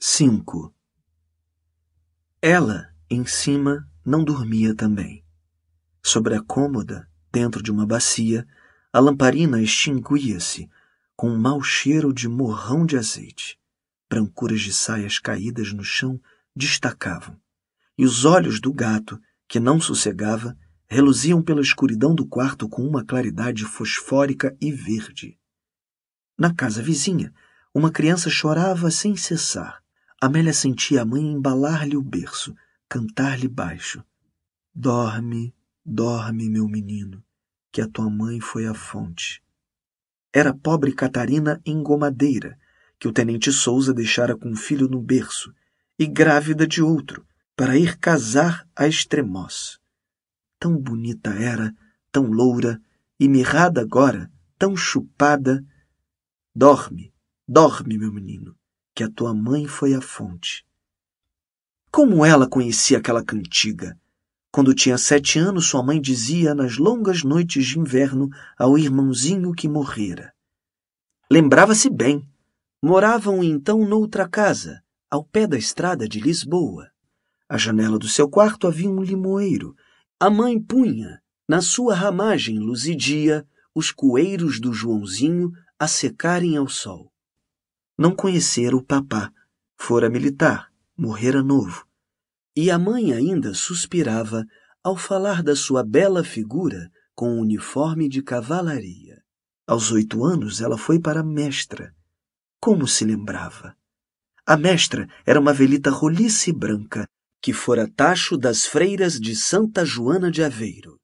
5. Ela, em cima, não dormia também. Sobre a cômoda, dentro de uma bacia, a lamparina extinguia-se com um mau cheiro de morrão de azeite. Brancuras de saias caídas no chão destacavam, e os olhos do gato, que não sossegava, reluziam pela escuridão do quarto com uma claridade fosfórica e verde. Na casa vizinha, uma criança chorava sem cessar. Amélia sentia a mãe embalar-lhe o berço, cantar-lhe baixo. Dorme, dorme, meu menino, que a tua mãe foi à fonte. Era a pobre Catarina Engomadeira, que o tenente Souza deixara com um filho no berço, e grávida de outro, para ir casar a Estremoz. Tão bonita era, tão loura, e mirrada agora, tão chupada. Dorme, dorme, meu menino, que a tua mãe foi à fonte. Como ela conhecia aquela cantiga! Quando tinha 7 anos, sua mãe dizia nas longas noites de inverno ao irmãozinho que morrera. Lembrava-se bem. Moravam então noutra casa, ao pé da estrada de Lisboa. À janela do seu quarto havia um limoeiro. A mãe punha, na sua ramagem luzidia, os coeiros do Joãozinho a secarem ao sol. Não conhecera o papá, fora militar, morrera novo. E a mãe ainda suspirava ao falar da sua bela figura com o uniforme de cavalaria. Aos 8 anos ela foi para a mestra. Como se lembrava! A mestra era uma velhita roliça e branca, que fora tacho das freiras de Santa Joana de Aveiro.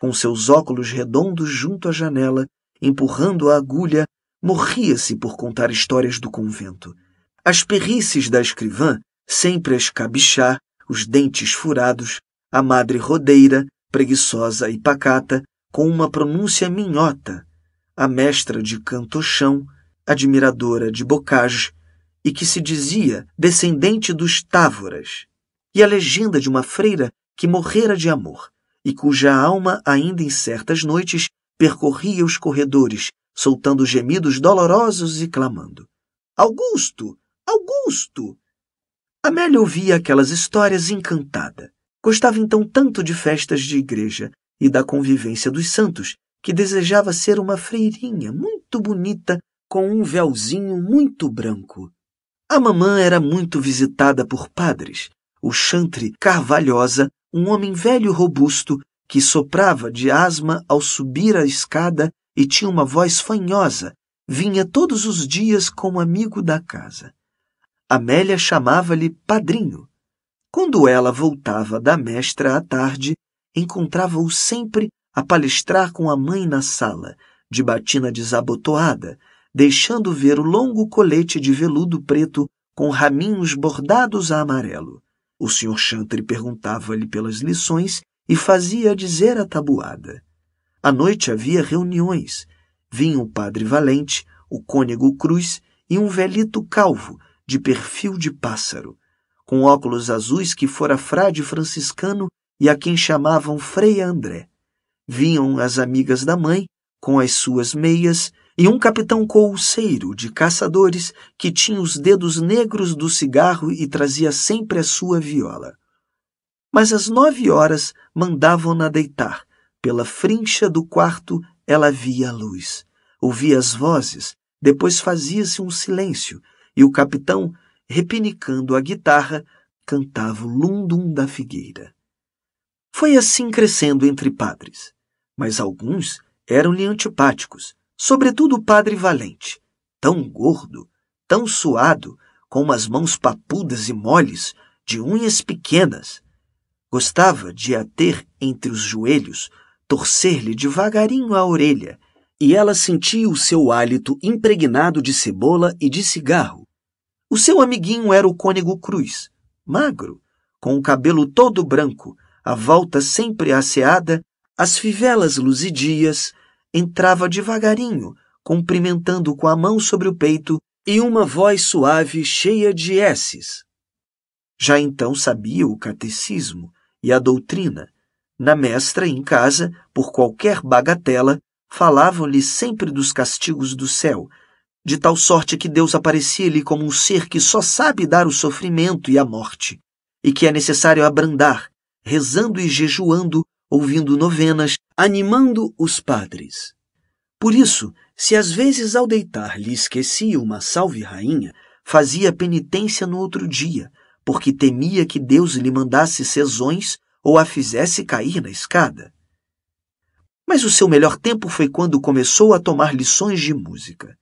Com seus óculos redondos junto à janela, empurrando a agulha, morria-se por contar histórias do convento. As perrices da escrivã, sempre a escabixar, os dentes furados, a madre rodeira, preguiçosa e pacata, com uma pronúncia minhota, a mestra de cantochão, admiradora de Bocage, e que se dizia descendente dos Távoras, e a legenda de uma freira que morrera de amor, e cuja alma ainda em certas noites percorria os corredores, soltando gemidos dolorosos e clamando: Augusto! Augusto! Amélia ouvia aquelas histórias encantada. Gostava então tanto de festas de igreja e da convivência dos santos que desejava ser uma freirinha muito bonita com um véuzinho muito branco. A mamã era muito visitada por padres. O chantre Carvalhosa, um homem velho robusto, que soprava de asma ao subir a escada e tinha uma voz fanhosa, vinha todos os dias como amigo da casa. Amélia chamava-lhe padrinho. Quando ela voltava da mestra à tarde, encontrava-o sempre a palestrar com a mãe na sala, de batina desabotoada, deixando ver o longo colete de veludo preto com raminhos bordados a amarelo. O senhor chantre perguntava-lhe pelas lições e fazia dizer a tabuada. À noite havia reuniões. Vinha o padre Valente, o cônego Cruz e um velhito calvo, de perfil de pássaro, com óculos azuis, que fora frade franciscano e a quem chamavam Freia André. Vinham as amigas da mãe, com as suas meias, e um capitão couceiro de caçadores que tinha os dedos negros do cigarro e trazia sempre a sua viola. Mas às 9 horas mandavam-na deitar. Pela frincha do quarto ela via a luz, ouvia as vozes, depois fazia-se um silêncio, e o capitão, repinicando a guitarra, cantava o lundum da figueira. Foi assim crescendo entre padres, mas alguns eram-lhe antipáticos, sobretudo o padre Valente, tão gordo, tão suado, com umas mãos papudas e moles, de unhas pequenas. Gostava de a ter entre os joelhos, torcer-lhe devagarinho a orelha, e ela sentia o seu hálito impregnado de cebola e de cigarro. O seu amiguinho era o cônego Cruz, magro, com o cabelo todo branco, a volta sempre asseada, as fivelas luzidias. Entrava devagarinho, cumprimentando com a mão sobre o peito e uma voz suave cheia de esses. Já então sabia o catecismo e a doutrina. Na mestra, em casa, por qualquer bagatela, falavam-lhe sempre dos castigos do céu, de tal sorte que Deus aparecia-lhe como um ser que só sabe dar o sofrimento e a morte, e que é necessário abrandar, rezando e jejuando, ouvindo novenas, animando os padres. Por isso, se às vezes ao deitar lhe esquecia uma Salve Rainha, fazia penitência no outro dia, porque temia que Deus lhe mandasse sezões ou a fizesse cair na escada. Mas o seu melhor tempo foi quando começou a tomar lições de música.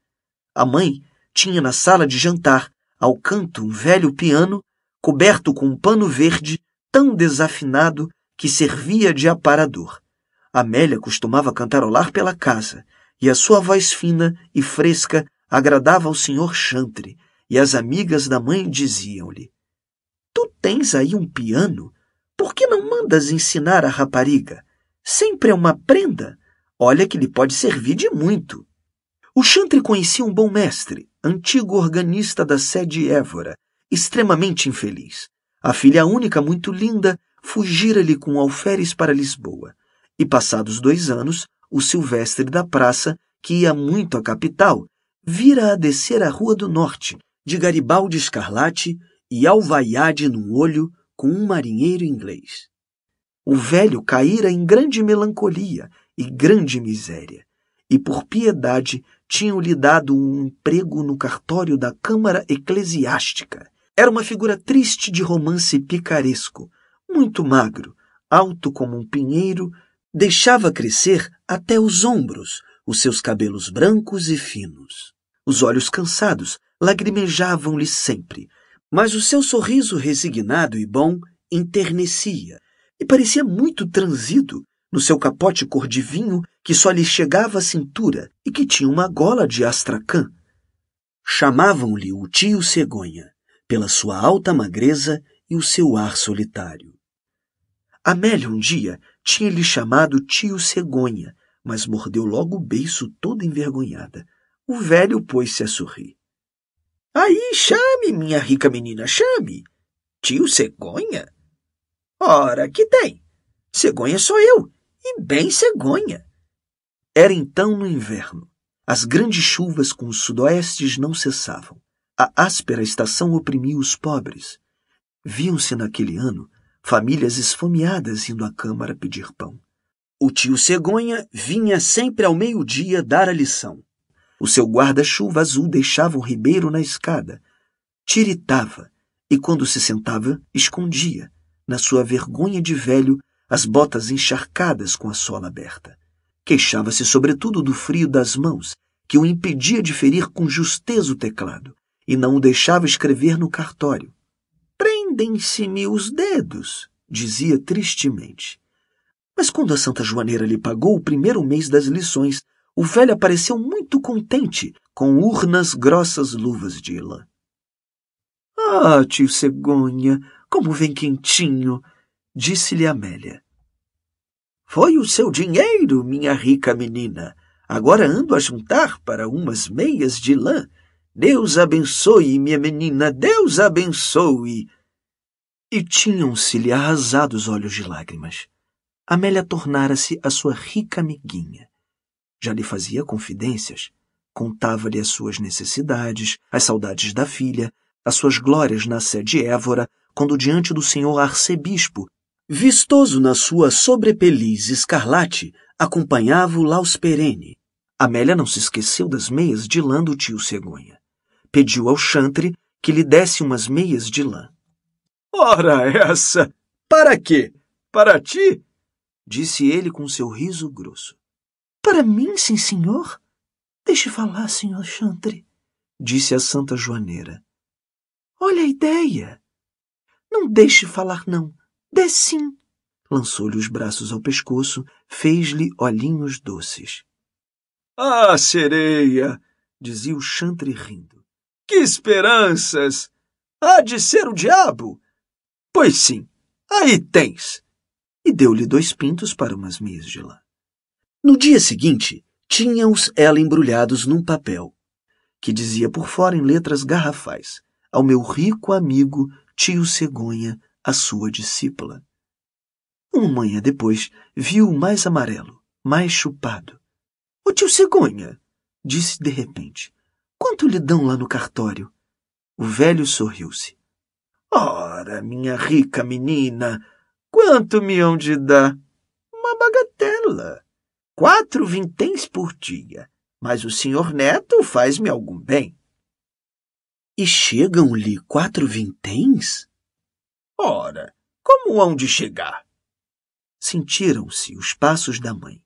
A mãe tinha na sala de jantar, ao canto, um velho piano, coberto com um pano verde, tão desafinado que servia de aparador. Amélia costumava cantarolar pela casa, e a sua voz fina e fresca agradava ao senhor Chantre, e as amigas da mãe diziam-lhe: Tu tens aí um piano? Por que não mandas ensinar a rapariga? Sempre é uma prenda. Olha que lhe pode servir de muito. O Chantre conhecia um bom mestre, antigo organista da Sé de Évora, extremamente infeliz. A filha única, muito linda, fugira-lhe com alferes para Lisboa. E passados 2 anos, o Silvestre da Praça, que ia muito à capital, vira a descer a Rua do Norte, de Garibaldi escarlate e alvaiade num olho, com um marinheiro inglês. O velho caíra em grande melancolia e grande miséria, e por piedade tinham-lhe dado um emprego no cartório da Câmara Eclesiástica. Era uma figura triste de romance picaresco, muito magro, alto como um pinheiro, deixava crescer até os ombros os seus cabelos brancos e finos. Os olhos cansados lagrimejavam-lhe sempre, mas o seu sorriso resignado e bom enternecia, e parecia muito transido no seu capote cor de vinho que só lhe chegava à cintura e que tinha uma gola de astracã. Chamavam-lhe o tio Cegonha, pela sua alta magreza e o seu ar solitário. Amélia um dia tinha-lhe chamado tio Cegonha, mas mordeu logo o beiço toda envergonhada. O velho pôs-se a sorrir. — Aí, chame, minha rica menina, chame! Tio Cegonha? Ora, que tem? Cegonha sou eu, e bem cegonha! Era então no inverno. As grandes chuvas com os sudoestes não cessavam. A áspera estação oprimia os pobres. Viam-se naquele ano famílias esfomeadas indo à câmara pedir pão. O tio Cegonha vinha sempre ao meio-dia dar a lição. O seu guarda-chuva azul deixava um ribeiro na escada. Tiritava, e quando se sentava, escondia, na sua vergonha de velho, as botas encharcadas com a sola aberta. Queixava-se sobretudo do frio das mãos, que o impedia de ferir com justeza o teclado, e não o deixava escrever no cartório. Prendem-se-me os dedos, dizia tristemente. Mas quando a Santa Joaneira lhe pagou o primeiro mês das lições, o velho apareceu muito contente, com urnas grossas luvas de lã. — Ah, tio Cegonha, como vem quentinho! Disse-lhe Amélia. — Foi o seu dinheiro, minha rica menina. Agora ando a juntar para umas meias de lã. Deus abençoe, minha menina, Deus abençoe! E tinham-se-lhe arrasado os olhos de lágrimas. Amélia tornara-se a sua rica amiguinha. Já lhe fazia confidências, contava-lhe as suas necessidades, as saudades da filha, as suas glórias na Sé de Évora, quando diante do senhor arcebispo, vistoso na sua sobrepeliz escarlate, acompanhava o Laus Perene. Amélia não se esqueceu das meias de lã do tio Cegonha. Pediu ao Chantre que lhe desse umas meias de lã. — Ora essa! Para quê? Para ti? Disse ele com seu riso grosso. — Para mim, sim, senhor? Deixe falar, senhor Chantre, disse a Santa Joaneira. — Olha a ideia! Não deixe falar, não. Dê sim. Lançou-lhe os braços ao pescoço, fez-lhe olhinhos doces. Ah, sereia! Dizia o Chantre rindo. Que esperanças! Há de ser o diabo! Pois sim, aí tens! E deu-lhe 2 pintos para umas meias de lã. No dia seguinte, tinha-os ela embrulhados num papel, que dizia por fora em letras garrafais, ao meu rico amigo tio Cegonha, a sua discípula. Uma manhã depois, viu-o mais amarelo, mais chupado. — Ô tio Cegonha! — disse de repente. Quanto lhe dão lá no cartório? O velho sorriu-se. Ora, minha rica menina, quanto me hão de dar? Uma bagatela. 4 vinténs por dia, mas o senhor Neto faz-me algum bem. E chegam-lhe 4 vinténs? Ora, como hão de chegar? Sentiram-se os passos da mãe,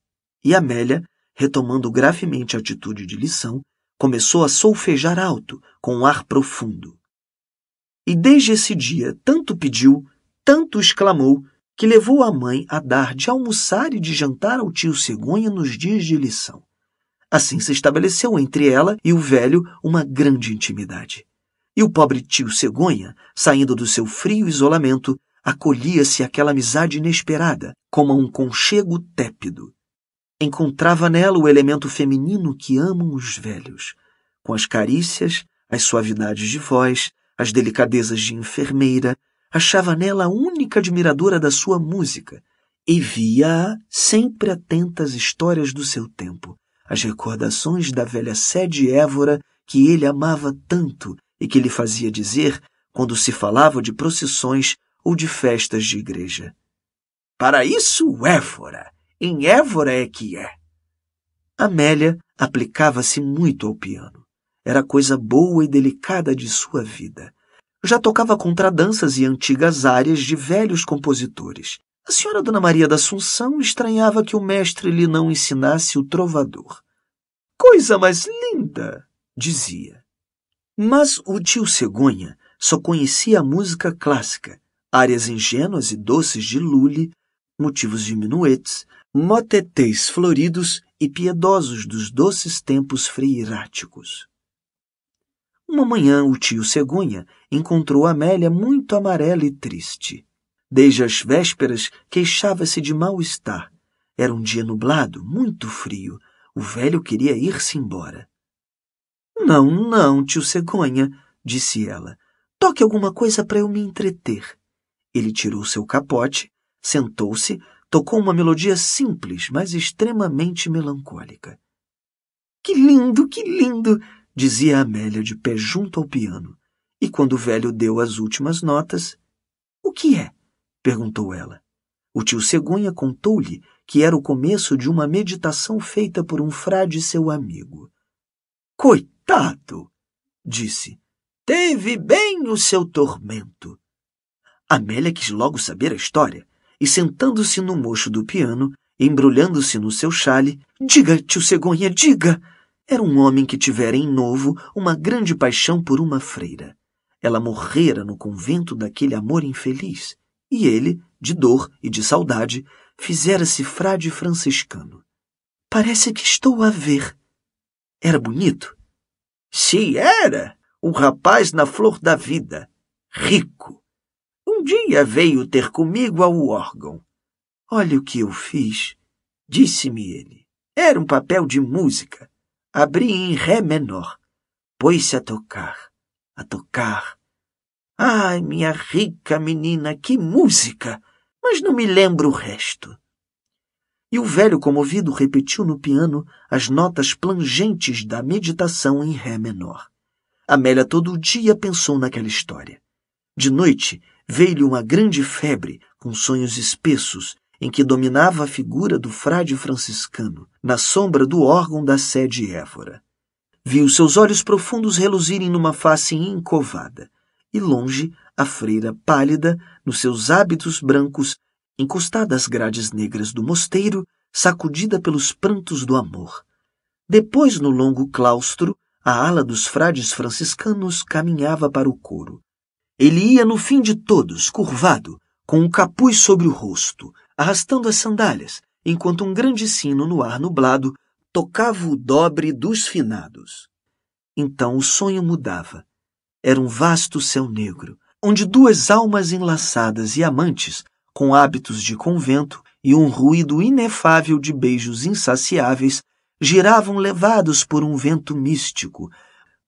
e Amélia, retomando gravemente a atitude de lição, começou a solfejar alto, com um ar profundo. E desde esse dia tanto pediu, tanto exclamou, que levou a mãe a dar de almoçar e de jantar ao tio Cegonha nos dias de lição. Assim se estabeleceu entre ela e o velho uma grande intimidade. E o pobre tio Cegonha, saindo do seu frio isolamento, acolhia-se àquela amizade inesperada, como a um conchego tépido. Encontrava nela o elemento feminino que amam os velhos, com as carícias, as suavidades de voz, as delicadezas de enfermeira, achava nela a única admiradora da sua música e via-a sempre atenta às histórias do seu tempo, às recordações da velha sede Évora que ele amava tanto e que lhe fazia dizer quando se falava de procissões ou de festas de igreja. Para isso, Évora! Em Évora é que é! Amélia aplicava-se muito ao piano. Era coisa boa e delicada de sua vida. Já tocava contradanças e antigas áreas de velhos compositores. A senhora Dona Maria da Assunção estranhava que o mestre lhe não ensinasse o trovador. Coisa mais linda! Dizia. Mas o tio Cegonha só conhecia a música clássica, áreas ingênuas e doces de lule, motivos de minuetes, moteteis floridos e piedosos dos doces tempos freiráticos. Uma manhã o tio Cegonha encontrou Amélia muito amarela e triste. Desde as vésperas queixava-se de mal-estar. Era um dia nublado, muito frio. O velho queria ir-se embora. — Não, não, tio Cegonha, disse ela. Toque alguma coisa para eu me entreter. Ele tirou seu capote, sentou-se, tocou uma melodia simples, mas extremamente melancólica. — Que lindo, que lindo! Dizia Amélia de pé junto ao piano. E quando o velho deu as últimas notas... — O que é? Perguntou ela. O tio Cegonha contou-lhe que era o começo de uma meditação feita por um frade seu amigo. — Coitado! Disse. — Teve bem o seu tormento. Amélia quis logo saber a história e, sentando-se no mocho do piano, embrulhando-se no seu chale... — Diga, tio Cegonha, diga! Era um homem que tivera em novo uma grande paixão por uma freira. Ela morrera no convento daquele amor infeliz, e ele, de dor e de saudade, fizera-se frade franciscano. — Parece que estou a ver. — Era bonito? — Se era! Um rapaz na flor da vida. Rico. Um dia veio ter comigo ao órgão. — Olha o que eu fiz, disse-me ele. Era um papel de música. Abri em ré menor. Pôs-se a tocar, a tocar. Ai, minha rica menina, que música! Mas não me lembro o resto. E o velho comovido repetiu no piano as notas plangentes da meditação em ré menor. Amélia todo dia pensou naquela história. De noite veio-lhe uma grande febre, com sonhos espessos, em que dominava a figura do frade franciscano, na sombra do órgão da sede Évora. Viu seus olhos profundos reluzirem numa face encovada, e longe, a freira pálida, nos seus hábitos brancos, encostada às grades negras do mosteiro, sacudida pelos prantos do amor. Depois, no longo claustro, a ala dos frades franciscanos caminhava para o coro. Ele ia no fim de todos, curvado, com um capuz sobre o rosto, arrastando as sandálias, enquanto um grande sino no ar nublado tocava o dobre dos finados. Então o sonho mudava. Era um vasto céu negro, onde duas almas enlaçadas e amantes, com hábitos de convento e um ruído inefável de beijos insaciáveis, giravam levados por um vento místico,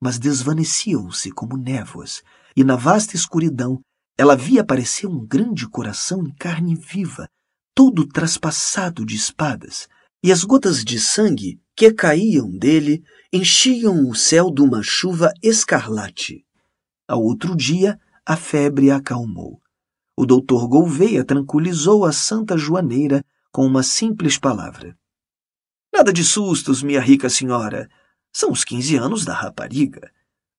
mas desvaneciam-se como névoas, e na vasta escuridão ela via aparecer um grande coração em carne viva, todo traspassado de espadas, e as gotas de sangue que caíam dele enchiam o céu de uma chuva escarlate. Ao outro dia, a febre acalmou. O doutor Gouveia tranquilizou a santa joaneira com uma simples palavra. — Nada de sustos, minha rica senhora. São os 15 anos da rapariga.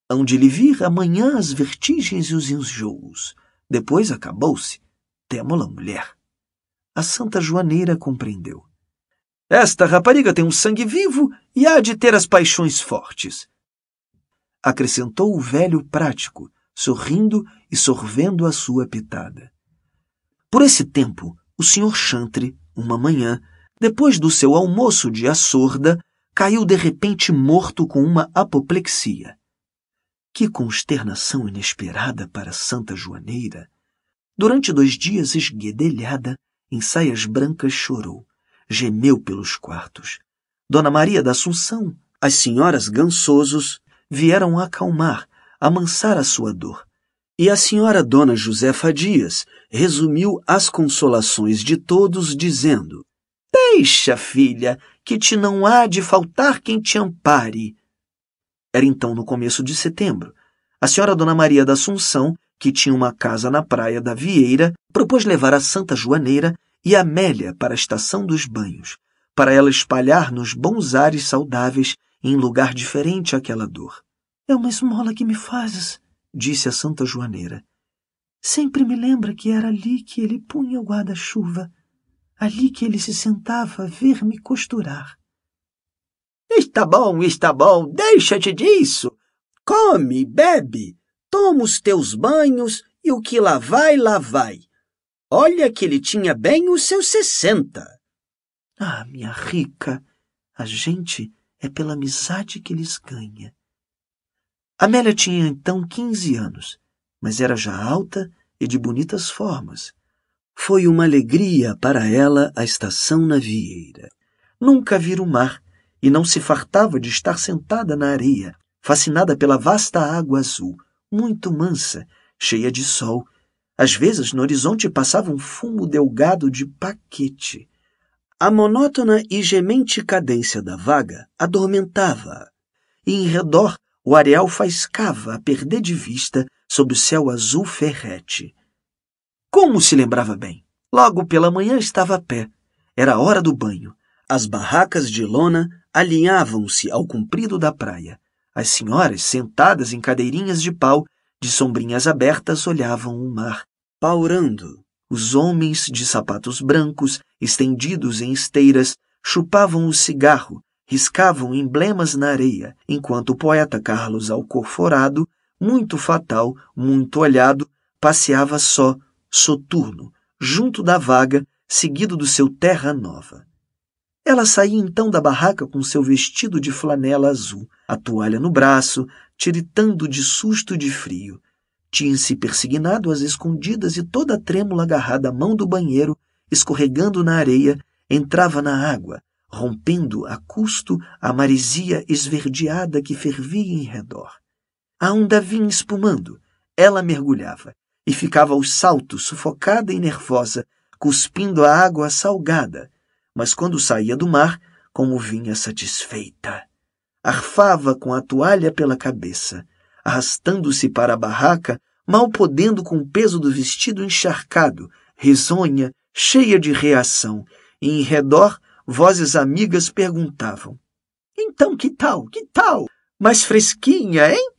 Hão de lhe vir amanhã as vertigens e os enjoos. Depois acabou-se. Temo-la mulher. A santa joaneira compreendeu. — Esta rapariga tem um sangue vivo e há de ter as paixões fortes. Acrescentou o velho prático, sorrindo e sorvendo a sua pitada. Por esse tempo, o senhor Chantre, uma manhã, depois do seu almoço de açorda, caiu de repente morto com uma apoplexia. Que consternação inesperada para santa joaneira! Durante 2 dias, esguedelhada, em saias brancas, chorou. Gemeu pelos quartos. Dona Maria da Assunção, as senhoras Gansosos, vieram acalmar, amansar a sua dor. E a senhora Dona Josefa Dias resumiu as consolações de todos, dizendo: Deixa, filha, que te não há de faltar quem te ampare. Era então no começo de setembro. A senhora Dona Maria da Assunção, que tinha uma casa na praia da Vieira, propôs levar a santa joaneira e a Amélia para a estação dos banhos, para ela espalhar nos bons ares saudáveis em lugar diferente aquela dor. — É uma esmola que me fazes, disse a santa joaneira. Sempre me lembra que era ali que ele punha o guarda-chuva. Ali que ele se sentava a ver-me costurar. — Está bom, deixa-te disso. Come, bebe, toma os teus banhos e o que lá vai, lá vai. Olha que ele tinha bem os seus 60. — Ah, minha rica, a gente é pela amizade que lhes ganha. Amélia tinha então 15 anos, mas era já alta e de bonitas formas. Foi uma alegria para ela a estação na Vieira. Nunca vira o mar e não se fartava de estar sentada na areia, fascinada pela vasta água azul, muito mansa, cheia de sol. Às vezes no horizonte passava um fumo delgado de paquete. A monótona e gemente cadência da vaga adormentava-a, e em redor o areal faiscava a perder de vista sob o céu azul ferrete. Como se lembrava bem! Logo pela manhã estava a pé. Era a hora do banho. As barracas de lona alinhavam-se ao comprido da praia. As senhoras, sentadas em cadeirinhas de pau, de sombrinhas abertas, olhavam o mar, paurando. Os homens, de sapatos brancos, estendidos em esteiras, chupavam o cigarro, riscavam emblemas na areia, enquanto o poeta Carlos Alcoforado, muito fatal, muito olhado, passeava só, soturno, junto da vaga, seguido do seu terra nova. Ela saía então da barraca com seu vestido de flanela azul, a toalha no braço, tiritando de susto e de frio. Tinha-se persignado às escondidas e toda trêmula agarrada à mão do banheiro, escorregando na areia, entrava na água, rompendo a custo a maresia esverdeada que fervia em redor. A onda vinha espumando, ela mergulhava, e ficava aos saltos, sufocada e nervosa, cuspindo a água salgada. Mas quando saía do mar, como vinha satisfeita! Arfava com a toalha pela cabeça, arrastando-se para a barraca, mal podendo com o peso do vestido encharcado, risonha, cheia de reação, e em redor vozes amigas perguntavam: — Então que tal, que tal? Mais fresquinha, hein?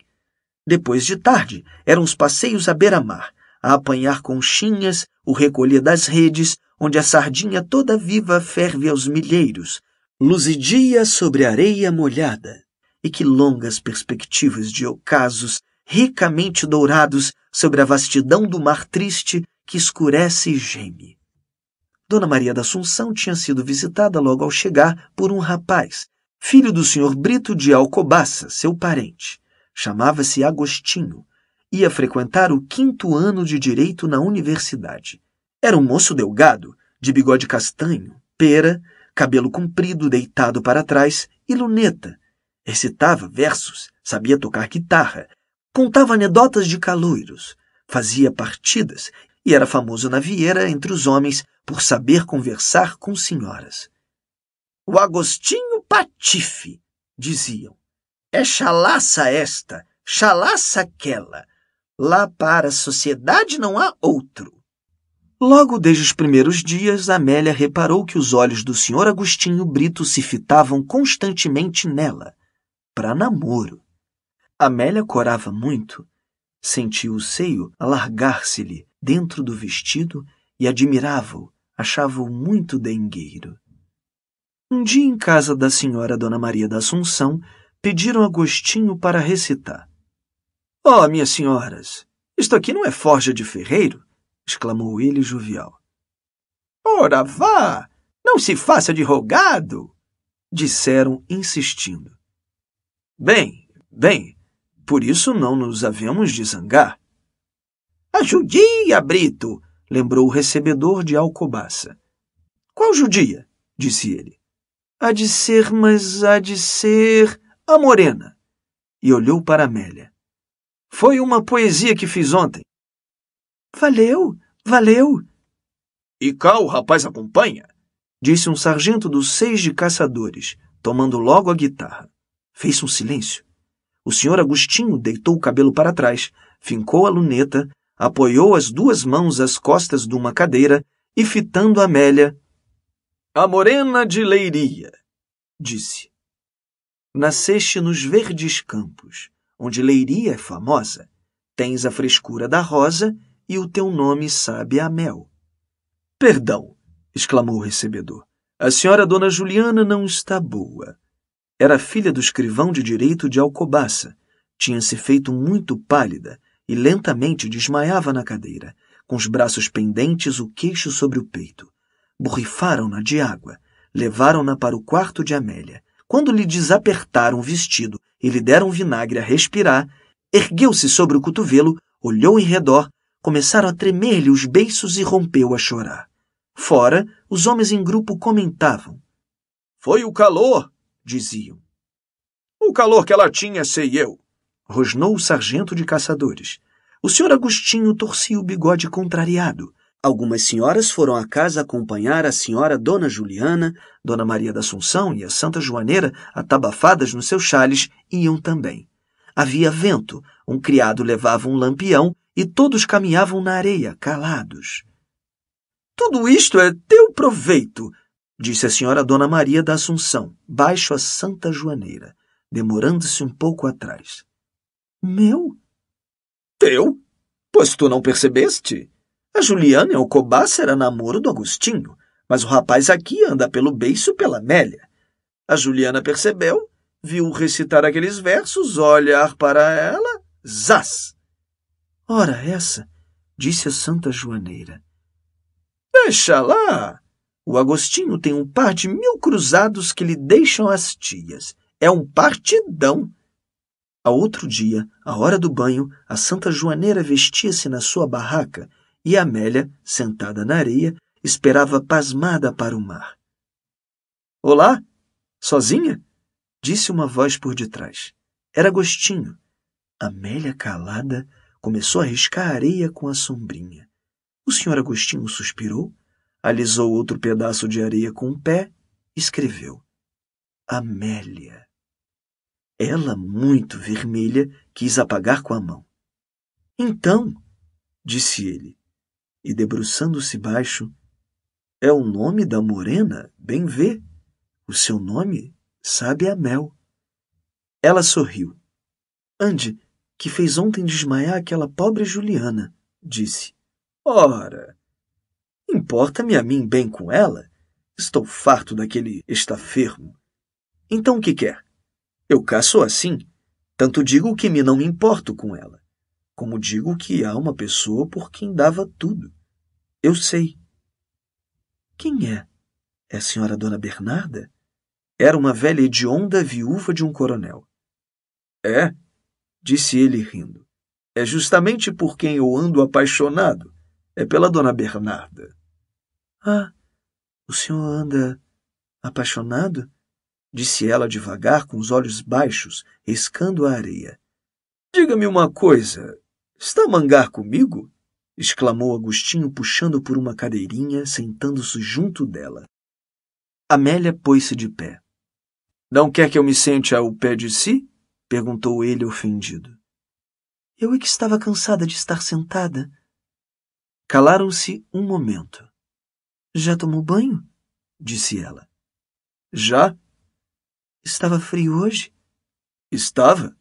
Depois de tarde, eram os passeios à beira-mar, a apanhar conchinhas, o recolher das redes, onde a sardinha toda viva ferve aos milheiros, luzidia sobre a areia molhada. E que longas perspectivas de ocasos, ricamente dourados sobre a vastidão do mar triste que escurece e geme. Dona Maria da Assunção tinha sido visitada logo ao chegar por um rapaz, filho do senhor Brito de Alcobaça, seu parente. Chamava-se Agostinho. Ia frequentar o 5º ano de Direito na universidade. Era um moço delgado, de bigode castanho, pera, cabelo comprido deitado para trás e luneta. Recitava versos, sabia tocar guitarra, contava anedotas de caloiros, fazia partidas e era famoso na Vieira entre os homens por saber conversar com senhoras. O Agostinho Patife, diziam. É chalaça esta, chalaça aquela. Lá para a sociedade não há outro. Logo desde os primeiros dias, Amélia reparou que os olhos do senhor Agostinho Brito se fitavam constantemente nela, para namoro. Amélia corava muito. Sentiu o seio alargar-se-lhe dentro do vestido e admirava-o, achava-o muito dengueiro. Um dia, em casa da senhora Dona Maria da Assunção, pediram a Agostinho para recitar. — Oh, minhas senhoras, isto aqui não é forja de ferreiro? Exclamou ele jovial. — Ora vá, não se faça de rogado! Disseram, insistindo. — Bem, por isso não nos havemos de zangar. — A judia, Brito! Lembrou o recebedor de Alcobaça. — Qual judia? Disse ele. — Há de ser a morena. E olhou para Amélia. — Foi uma poesia que fiz ontem. — Valeu. — E cá o rapaz acompanha? Disse um sargento dos 6 de caçadores, tomando logo a guitarra. Fez um silêncio. O senhor Agostinho deitou o cabelo para trás, fincou a luneta, apoiou as 2 mãos às costas de uma cadeira e, fitando Amélia, — A morena de Leiria, disse. Nasceste nos verdes campos, onde Leiria é famosa. Tens a frescura da rosa e o teu nome sabe a mel. — Perdão, exclamou o recebedor. A senhora Dona Juliana não está boa. Era filha do escrivão de direito de Alcobaça. Tinha-se feito muito pálida e lentamente desmaiava na cadeira, com os braços pendentes, o queixo sobre o peito. Borrifaram-na de água, levaram-na para o quarto de Amélia. Quando lhe desapertaram o vestido e lhe deram vinagre a respirar, ergueu-se sobre o cotovelo, olhou em redor, começaram a tremer-lhe os beiços e rompeu a chorar. Fora, os homens em grupo comentavam. — Foi o calor, diziam. — O calor que ela tinha, sei eu, rosnou o sargento de caçadores. O senhor Agostinho torcia o bigode contrariado. Algumas senhoras foram à casa acompanhar a senhora Dona Juliana, Dona Maria da Assunção e a Santa Joaneira, atabafadas nos seus chales, iam também. Havia vento, um criado levava um lampião e todos caminhavam na areia, calados. — Tudo isto é teu proveito, disse a senhora Dona Maria da Assunção, baixo a Santa Joaneira, demorando-se um pouco atrás. — Meu? — Teu? Pois tu não percebeste? A Juliana em Alcobaça era namoro do Agostinho, mas o rapaz aqui anda pelo beiço pela Amélia. A Juliana percebeu, viu recitar aqueles versos, olhar para ela, zás! Ora essa, disse a Santa Joaneira. Deixa lá! O Agostinho tem um par de 1000 cruzados que lhe deixam as tias. É um partidão! Ao outro dia, à hora do banho, a Santa Joaneira vestia-se na sua barraca, e Amélia, sentada na areia, esperava pasmada para o mar. — Olá? Sozinha? — disse uma voz por detrás. Era Agostinho. Amélia, calada, começou a riscar a areia com a sombrinha. O senhor Agostinho suspirou, alisou outro pedaço de areia com o pé, escreveu. Amélia. Ela, muito vermelha, quis apagar com a mão. — Então, disse ele, e debruçando-se baixo, é o nome da morena, bem vê. O seu nome sabe a mel. Ela sorriu. Ande, que fez ontem desmaiar aquela pobre Juliana, disse. Ora, importa-me a mim bem com ela? Estou farto daquele estafermo. Então o que quer? Eu cá sou assim, tanto digo que me não me importo com ela, como digo que há uma pessoa por quem dava tudo. Eu sei. Quem é? É a senhora Dona Bernarda? Era uma velha hedionda viúva de um coronel. É, disse ele rindo. É justamente por quem eu ando apaixonado. É pela Dona Bernarda. Ah, o senhor anda apaixonado? Disse ela devagar, com os olhos baixos, riscando a areia. Diga-me uma coisa. Está a mangar comigo? Exclamou Agostinho, puxando por uma cadeirinha, sentando-se junto dela. Amélia pôs-se de pé. — Não quer que eu me sente ao pé de si? — perguntou ele ofendido. — Eu é que estava cansada de estar sentada. Calaram-se um momento. — Já tomou banho? — disse ela. — Já? — Estava frio hoje? — Estava.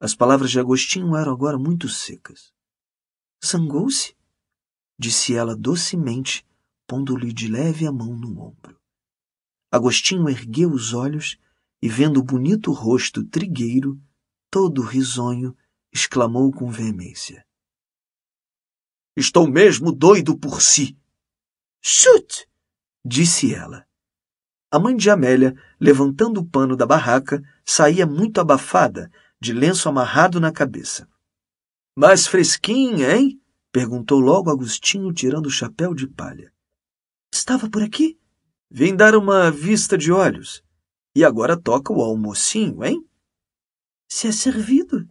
As palavras de Agostinho eram agora muito secas. — Zangou-se? Disse ela docemente, pondo-lhe de leve a mão no ombro. Agostinho ergueu os olhos e, vendo o bonito rosto trigueiro, todo risonho, exclamou com veemência. — Estou mesmo doido por si! — Chute! Disse ela. A mãe de Amélia, levantando o pano da barraca, saía muito abafada, de lenço amarrado na cabeça. — Mas fresquinha, hein? — perguntou logo Agostinho, tirando o chapéu de palha. — Estava por aqui? — Vim dar uma vista de olhos. E agora toca o almocinho, hein? — Se é servido,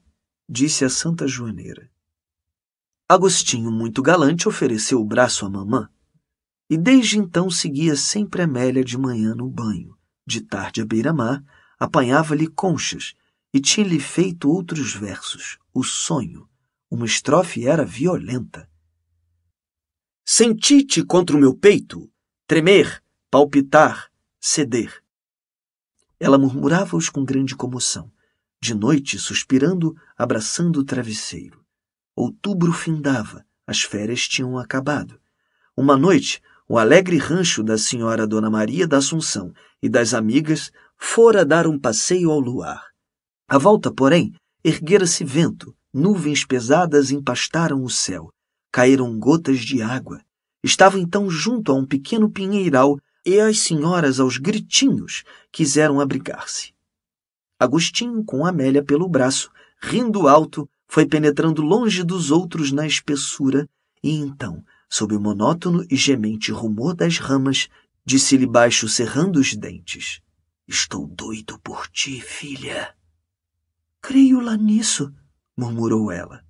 disse a Santa Joaneira. Agostinho, muito galante, ofereceu o braço à mamã. E desde então seguia sempre Amélia de manhã no banho, de tarde à beira-mar, apanhava-lhe conchas e tinha-lhe feito outros versos, o sonho. Uma estrofe era violenta. Senti-te contra o meu peito, tremer, palpitar, ceder. Ela murmurava-os com grande comoção, de noite suspirando, abraçando o travesseiro. Outubro findava, as férias tinham acabado. Uma noite, o alegre rancho da senhora Dona Maria da Assunção e das amigas fora dar um passeio ao luar. À volta, porém, erguera-se vento, nuvens pesadas empastaram o céu, caíram gotas de água. Estava então junto a um pequeno pinheiral e as senhoras, aos gritinhos, quiseram abrigar-se. Agostinho, com Amélia pelo braço, rindo alto, foi penetrando longe dos outros na espessura e então, sob o monótono e gemente rumor das ramas, disse-lhe baixo, cerrando os dentes. — Estou doido por ti, filha. — Creio lá nisso, murmurou ela.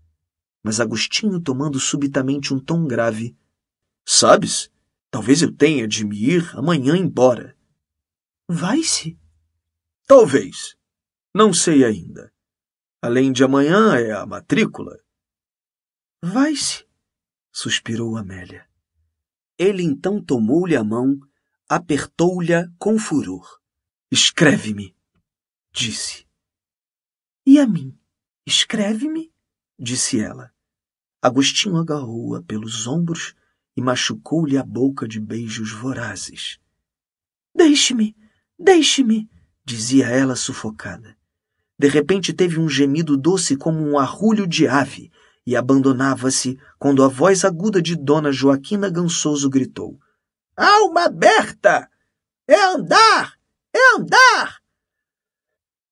Mas Agostinho, tomando subitamente um tom grave, — Sabes, talvez eu tenha de me ir amanhã embora. — Vai-se? — Talvez. Não sei ainda. Além de amanhã é a matrícula. — Vai-se? Suspirou Amélia. Ele então tomou-lhe a mão, apertou-lhe com furor. — Escreve-me! Disse. — E a mim? Escreve-me? Disse ela. Agostinho agarrou-a pelos ombros e machucou-lhe a boca de beijos vorazes. — Deixe-me! Deixe-me! Dizia ela sufocada. De repente teve um gemido doce como um arrulho de ave, e abandonava-se quando a voz aguda de Dona Joaquina Gansoso gritou. — Alma aberta! É andar! É andar!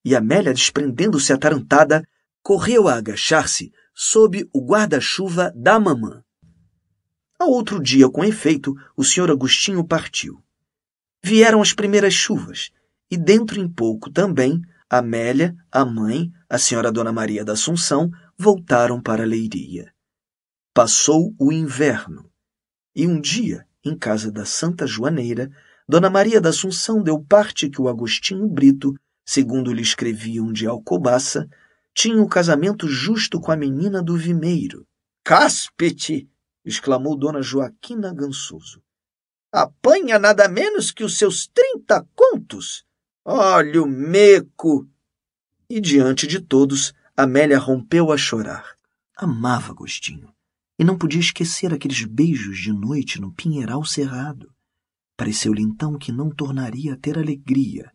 E Amélia, desprendendo-se atarantada, correu a agachar-se sob o guarda-chuva da mamã. Ao outro dia, com efeito, o senhor Agostinho partiu. Vieram as primeiras chuvas, e dentro em pouco também Amélia, a mãe, a senhora Dona Maria da Assunção, voltaram para a Leiria. Passou o inverno, e um dia, em casa da Santa Joaneira, Dona Maria da Assunção deu parte que o Agostinho Brito, segundo lhe escreviam de Alcobaça, tinha o casamento justo com a menina do Vimeiro. — Cáspite! Exclamou Dona Joaquina Gansoso. — Apanha nada menos que os seus 30 contos! Olha o meco! E diante de todos, Amélia rompeu a chorar. Amava Agostinho, e não podia esquecer aqueles beijos de noite no pinheiral cerrado. Pareceu-lhe então que não tornaria a ter alegria.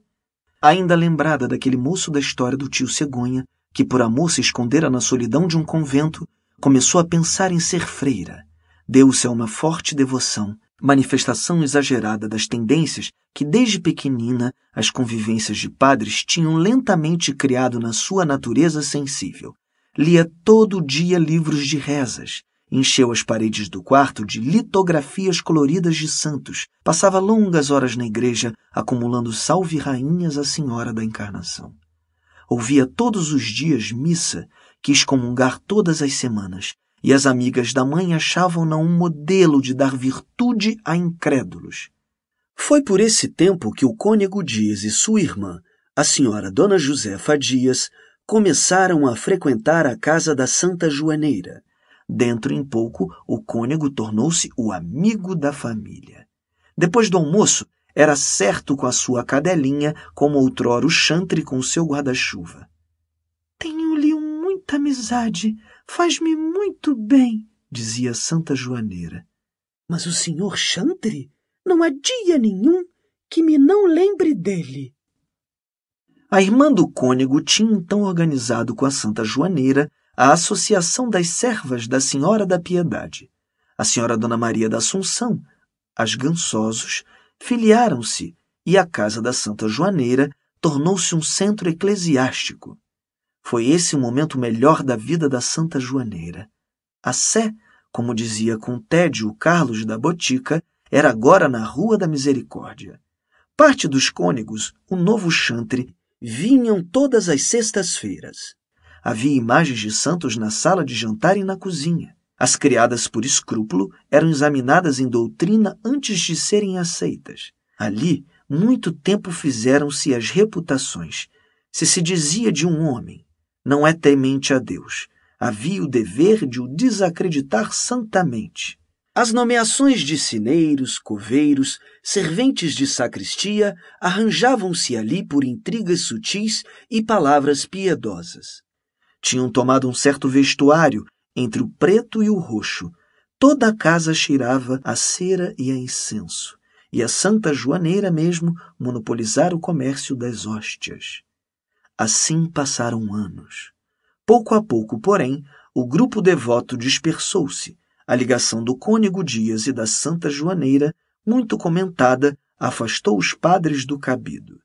Ainda lembrada daquele moço da história do tio Cegonha, que por amor se escondera na solidão de um convento, começou a pensar em ser freira. Deu-se a uma forte devoção, manifestação exagerada das tendências que desde pequenina as convivências de padres tinham lentamente criado na sua natureza sensível. Lia todo dia livros de rezas, encheu as paredes do quarto de litografias coloridas de santos, passava longas horas na igreja acumulando salve rainhas à Senhora da Encarnação. Ouvia todos os dias missa, quis comungar todas as semanas, e as amigas da mãe achavam-na um modelo de dar virtude a incrédulos. Foi por esse tempo que o cônego Dias e sua irmã, a senhora Dona Josefa Dias, começaram a frequentar a casa da Santa Joaneira. Dentro em pouco, o cônego tornou-se o amigo da família. Depois do almoço, era certo com a sua cadelinha, como outrora o chantre com seu guarda-chuva. — Tenho-lhe muita amizade, faz-me muito bem, dizia Santa Joaneira. — Mas o senhor chantre? Não há dia nenhum que me não lembre dele. A irmã do cônego tinha então organizado com a Santa Joaneira a Associação das Servas da Senhora da Piedade. A senhora Dona Maria da Assunção, as Gançosos, filiaram-se e a casa da Santa Joaneira tornou-se um centro eclesiástico. Foi esse o momento melhor da vida da Santa Joaneira. A Sé, como dizia com tédio o Carlos da Botica, era agora na Rua da Misericórdia. Parte dos cônegos, o novo chantre, vinham todas as sextas-feiras. Havia imagens de santos na sala de jantar e na cozinha. As criadas, por escrúpulo, eram examinadas em doutrina antes de serem aceitas. Ali, muito tempo fizeram-se as reputações. Se dizia de um homem, não é temente a Deus, havia o dever de o desacreditar santamente. As nomeações de sineiros, coveiros, serventes de sacristia arranjavam-se ali por intrigas sutis e palavras piedosas. Tinham tomado um certo vestuário entre o preto e o roxo. Toda a casa cheirava a cera e a incenso, e a Santa Joaneira mesmo monopolizara o comércio das hóstias. Assim passaram anos. Pouco a pouco, porém, o grupo devoto dispersou-se. A ligação do cônego Dias e da Santa Joaneira, muito comentada, afastou os padres do cabido.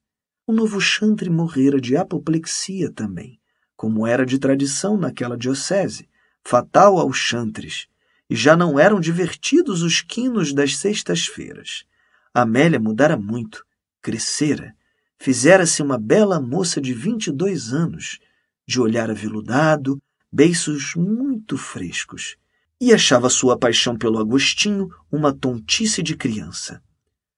O novo chantre morrera de apoplexia também, como era de tradição naquela diocese, fatal aos chantres, e já não eram divertidos os quinos das sextas-feiras. Amélia mudara muito, crescera, fizera-se uma bela moça de 22 anos, de olhar aveludado, beiços muito frescos, e achava sua paixão pelo Agostinho uma tontice de criança.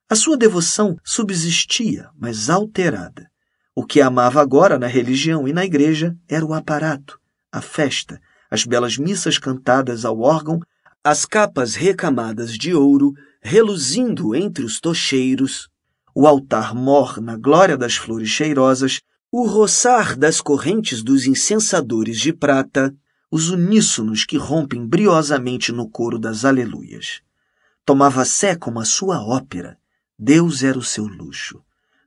A sua devoção subsistia, mas alterada. O que amava agora na religião e na igreja era o aparato, a festa, as belas missas cantadas ao órgão, as capas recamadas de ouro, reluzindo entre os tocheiros, o altar mor na glória das flores cheirosas, o roçar das correntes dos incensadores de prata, os uníssonos que rompem briosamente no coro das aleluias. Tomava Sé como a sua ópera. Deus era o seu luxo.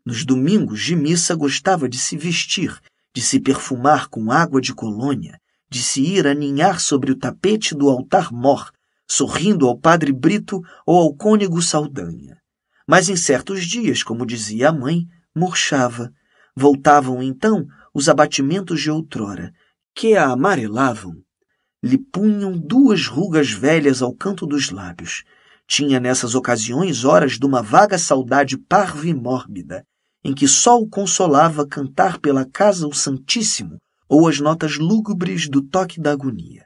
Nos domingos de missa gostava de se vestir, de se perfumar com água de colônia, de se ir aninhar sobre o tapete do altar mor, sorrindo ao padre Brito ou ao cônego Saldanha. Mas em certos dias, como dizia a mãe, murchava. Voltavam então os abatimentos de outrora, que a amarelavam, lhe punham 2 rugas velhas ao canto dos lábios. Tinha nessas ocasiões horas de uma vaga saudade parva e mórbida, em que só o consolava cantar pela casa o Santíssimo ou as notas lúgubres do toque da agonia.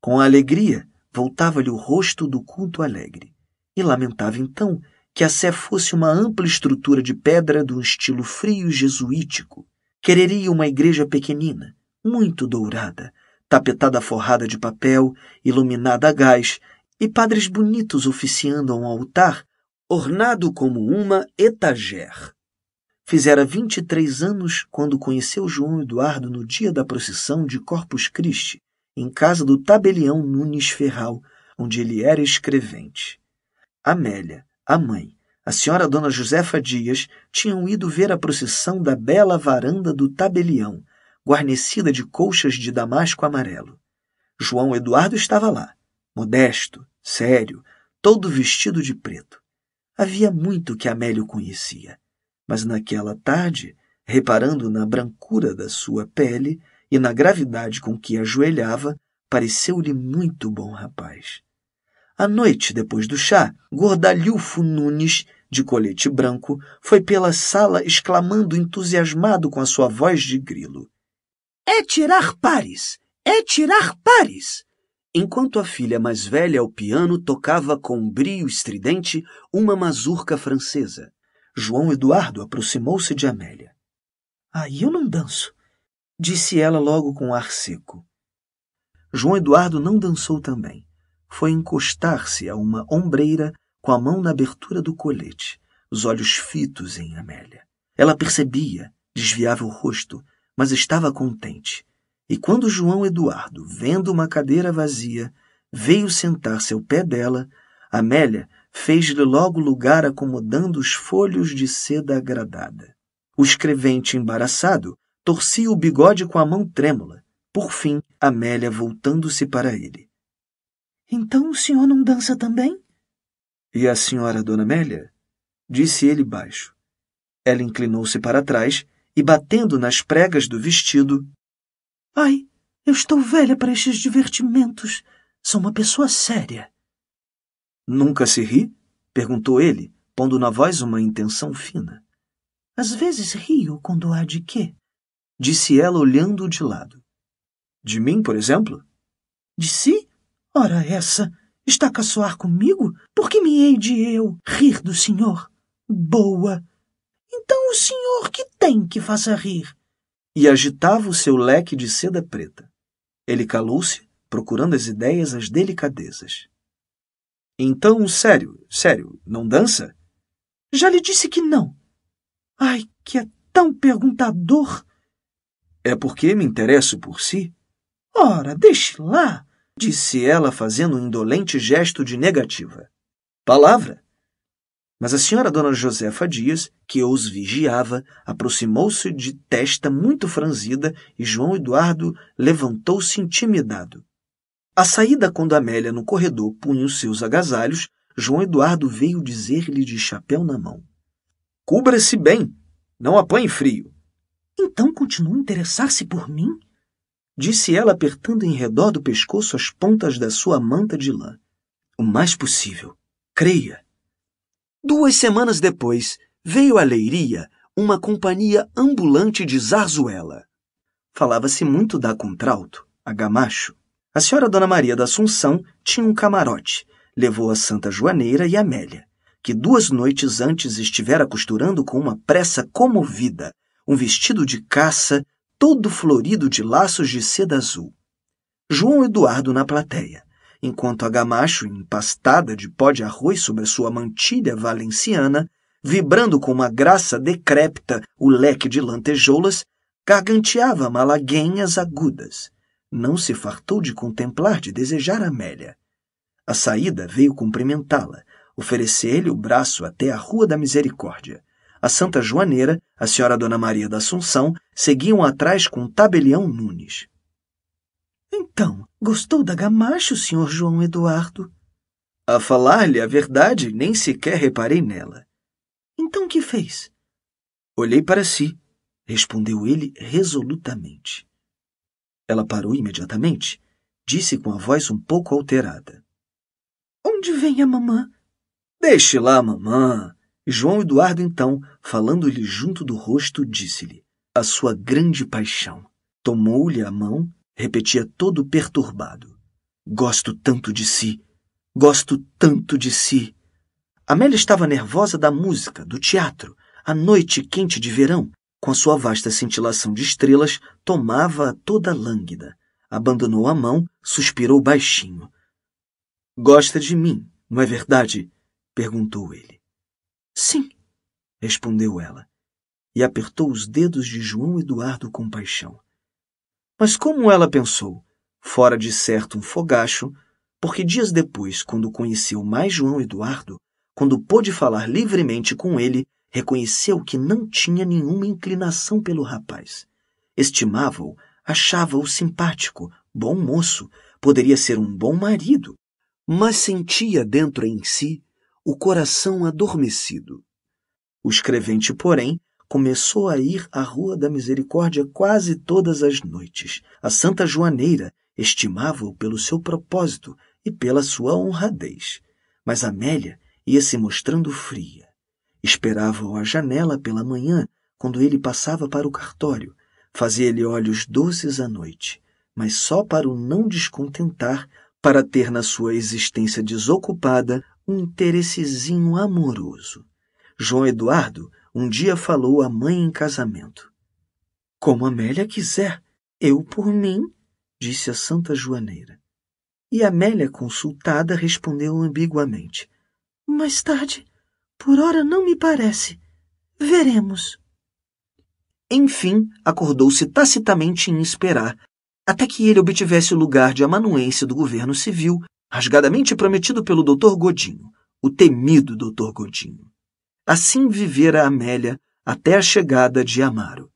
Com a alegria, voltava-lhe o rosto do culto alegre, e lamentava então que a Sé fosse uma ampla estrutura de pedra de um estilo frio jesuítico. Quereria uma igreja pequenina, muito dourada, tapetada forrada de papel, iluminada a gás, e padres bonitos oficiando a um altar, ornado como uma étagère. Fizera 23 anos quando conheceu João Eduardo no dia da procissão de Corpus Christi, em casa do tabelião Nunes Ferral, onde ele era escrevente. Amélia, a mãe, a senhora Dona Josefa Dias, tinham ido ver a procissão da bela varanda do tabelião, guarnecida de colchas de damasco amarelo. João Eduardo estava lá, modesto, sério, todo vestido de preto. Havia muito que Amélia conhecia, mas naquela tarde, reparando na brancura da sua pele e na gravidade com que ajoelhava, pareceu-lhe muito bom rapaz. À noite, depois do chá, Gordalhufo Nunes, de colete branco, foi pela sala exclamando entusiasmado com a sua voz de grilo: "É tirar pares! É tirar pares!" Enquanto a filha mais velha ao piano tocava com um brio estridente uma mazurca francesa. João Eduardo aproximou-se de Amélia. — Aí eu não danço! — disse ela logo com um ar seco. João Eduardo não dançou também. Foi encostar-se a uma ombreira com a mão na abertura do colete, os olhos fitos em Amélia. Ela percebia, desviava o rosto, mas estava contente. E quando João Eduardo, vendo uma cadeira vazia, veio sentar-se ao pé dela, Amélia fez-lhe logo lugar acomodando os folhos de seda agradada. O escrevente embaraçado torcia o bigode com a mão trêmula. Por fim, Amélia voltando-se para ele. — Então o senhor não dança também? — E a senhora, dona Amélia? Disse ele baixo. Ela inclinou-se para trás e, batendo nas pregas do vestido... — Ai, eu estou velha para estes divertimentos. Sou uma pessoa séria. — Nunca se ri? Perguntou ele, pondo na voz uma intenção fina. — Às vezes rio quando há de quê? Disse ela olhando-o de lado. — De mim, por exemplo? — De si? Ora essa! Está a caçoar comigo? Por que me hei de eu rir do senhor? Boa! Então o senhor que tem que faça rir? E agitava o seu leque de seda preta. Ele calou-se, procurando as ideias, as delicadezas. Então, sério, não dança? Já lhe disse que não. Ai, que é tão perguntador! É porque me interesso por si? Ora, deixe lá, disse ela fazendo um indolente gesto de negativa. Palavra! Mas a senhora dona Josefa Dias, que os vigiava, aproximou-se de testa muito franzida e João Eduardo levantou-se intimidado. À saída, quando Amélia, no corredor, punha os seus agasalhos, João Eduardo veio dizer-lhe de chapéu na mão. — Cubra-se bem, não apanhe frio. — Então continua a interessar-se por mim? Disse ela, apertando em redor do pescoço as pontas da sua manta de lã. — O mais possível. Creia. 2 semanas depois, veio à Leiria uma companhia ambulante de zarzuela. Falava-se muito da contralto, a Gamacho. A senhora dona Maria da Assunção tinha um camarote, levou a Santa Joaneira e Amélia, que 2 noites antes estivera costurando com uma pressa comovida, um vestido de caça todo florido de laços de seda azul. João Eduardo na plateia, enquanto a Gamacho, empastada de pó de arroz sobre a sua mantilha valenciana, vibrando com uma graça decrépita o leque de lantejoulas, garganteava malaguenhas agudas. Não se fartou de contemplar, de desejar Amélia. A saída veio cumprimentá-la, oferecer-lhe o braço até a Rua da Misericórdia. A Santa Joaneira, a senhora dona Maria da Assunção, seguiam atrás com Tabelião Nunes. — Então, gostou da Gamacho, senhor João Eduardo? — A falar-lhe a verdade, nem sequer reparei nela. — Então que fez? — Olhei para si, respondeu ele resolutamente. Ela parou imediatamente, disse com a voz um pouco alterada. — Onde vem a mamã? — Deixe lá, mamã. E João Eduardo, então, falando-lhe junto do rosto, disse-lhe a sua grande paixão. Tomou-lhe a mão, repetia todo perturbado. — Gosto tanto de si! Gosto tanto de si! Amélia estava nervosa da música, do teatro, a noite quente de verão, com a sua vasta cintilação de estrelas, tomava-a toda lânguida. Abandonou a mão, suspirou baixinho. — Gosta de mim, não é verdade? Perguntou ele. — Sim, respondeu ela, e apertou os dedos de João Eduardo com paixão. Mas como ela pensou, fora de certo um fogacho, porque dias depois, quando conheceu mais João Eduardo, quando pôde falar livremente com ele, reconheceu que não tinha nenhuma inclinação pelo rapaz. Estimava-o, achava-o simpático, bom moço, poderia ser um bom marido, mas sentia dentro em si o coração adormecido. O escrevente, porém, começou a ir à Rua da Misericórdia quase todas as noites. A Santa Joaneira estimava-o pelo seu propósito e pela sua honradez. Mas Amélia ia se mostrando fria. Esperava-o à janela pela manhã, quando ele passava para o cartório. Fazia-lhe olhos doces à noite, mas só para o não descontentar, para ter na sua existência desocupada um interessezinho amoroso. João Eduardo um dia falou à mãe em casamento. — Como Amélia quiser, eu por mim, disse a Santa Joaneira. E Amélia, consultada, respondeu ambiguamente. — Mais tarde, por ora não me parece. Veremos. Enfim, acordou-se tacitamente em esperar, até que ele obtivesse o lugar de amanuense do governo civil, rasgadamente prometido pelo Dr. Godinho, o temido Dr. Godinho. Assim vivera Amélia até a chegada de Amaro,